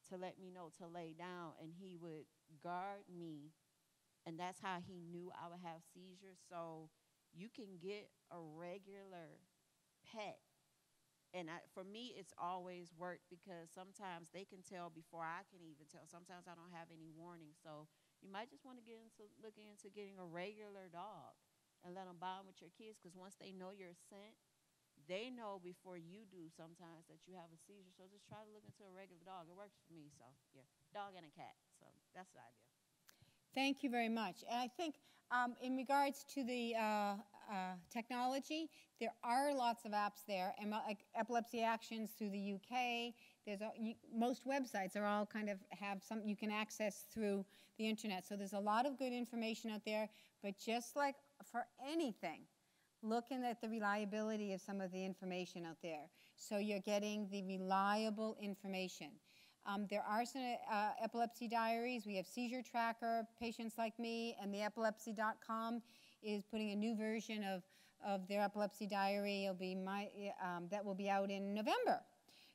to let me know to lay down, and he would guard me, and that's how he knew I would have seizures. So you can get a regular pet, and I, for me it's always worked, because sometimes they can tell before I can even tell. Sometimes I don't have any warning, so you might just want to get into look into getting a regular dog and let them bond with your kids, because once they know your scent, they know before you do sometimes that you have a seizure. So just try to look into a regular dog. It works for me, so yeah, dog and a cat. So that's the idea. Thank you very much. And I think um, in regards to the uh, uh, technology, there are lots of apps there, and like Epilepsy Actions through the U K. There's a, you, most websites are all kind of have some you can access through the internet. So there's a lot of good information out there. But just like for anything, looking at the reliability of some of the information out there. So you're getting the reliable information. Um, there are some uh, epilepsy diaries. We have Seizure Tracker, Patients Like Me, and the Epilepsy dot com is putting a new version of, of their epilepsy diary. It'll be my, um, that will be out in November.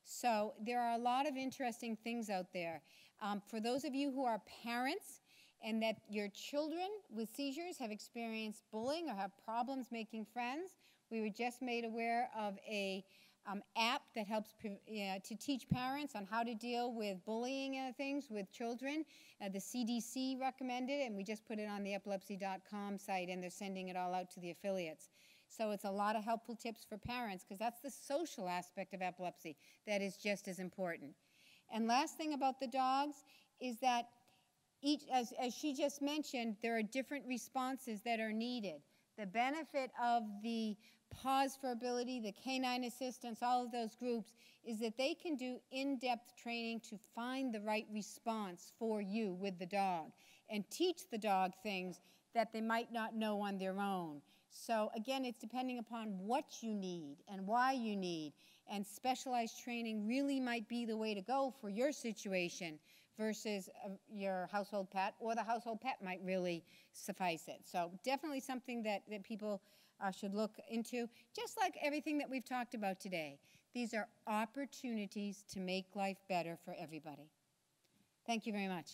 So there are a lot of interesting things out there. Um, for those of you who are parents, and that your children with seizures have experienced bullying or have problems making friends. We were just made aware of a um, app that helps uh, to teach parents on how to deal with bullying uh, things with children. Uh, the C D C recommended it, and we just put it on the epilepsy dot com site, and they're sending it all out to the affiliates. So it's a lot of helpful tips for parents, because that's the social aspect of epilepsy that is just as important. And last thing about the dogs is that each, as, as she just mentioned, there are different responses that are needed. The benefit of the Pause for Ability, the canine assistance, all of those groups, is that they can do in-depth training to find the right response for you with the dog and teach the dog things that they might not know on their own. So again, it's depending upon what you need and why you need, and specialized training really might be the way to go for your situation versus uh, your household pet, or the household pet might really suffice it. So definitely something that, that people uh, should look into, just like everything that we've talked about today. These are opportunities to make life better for everybody. Thank you very much.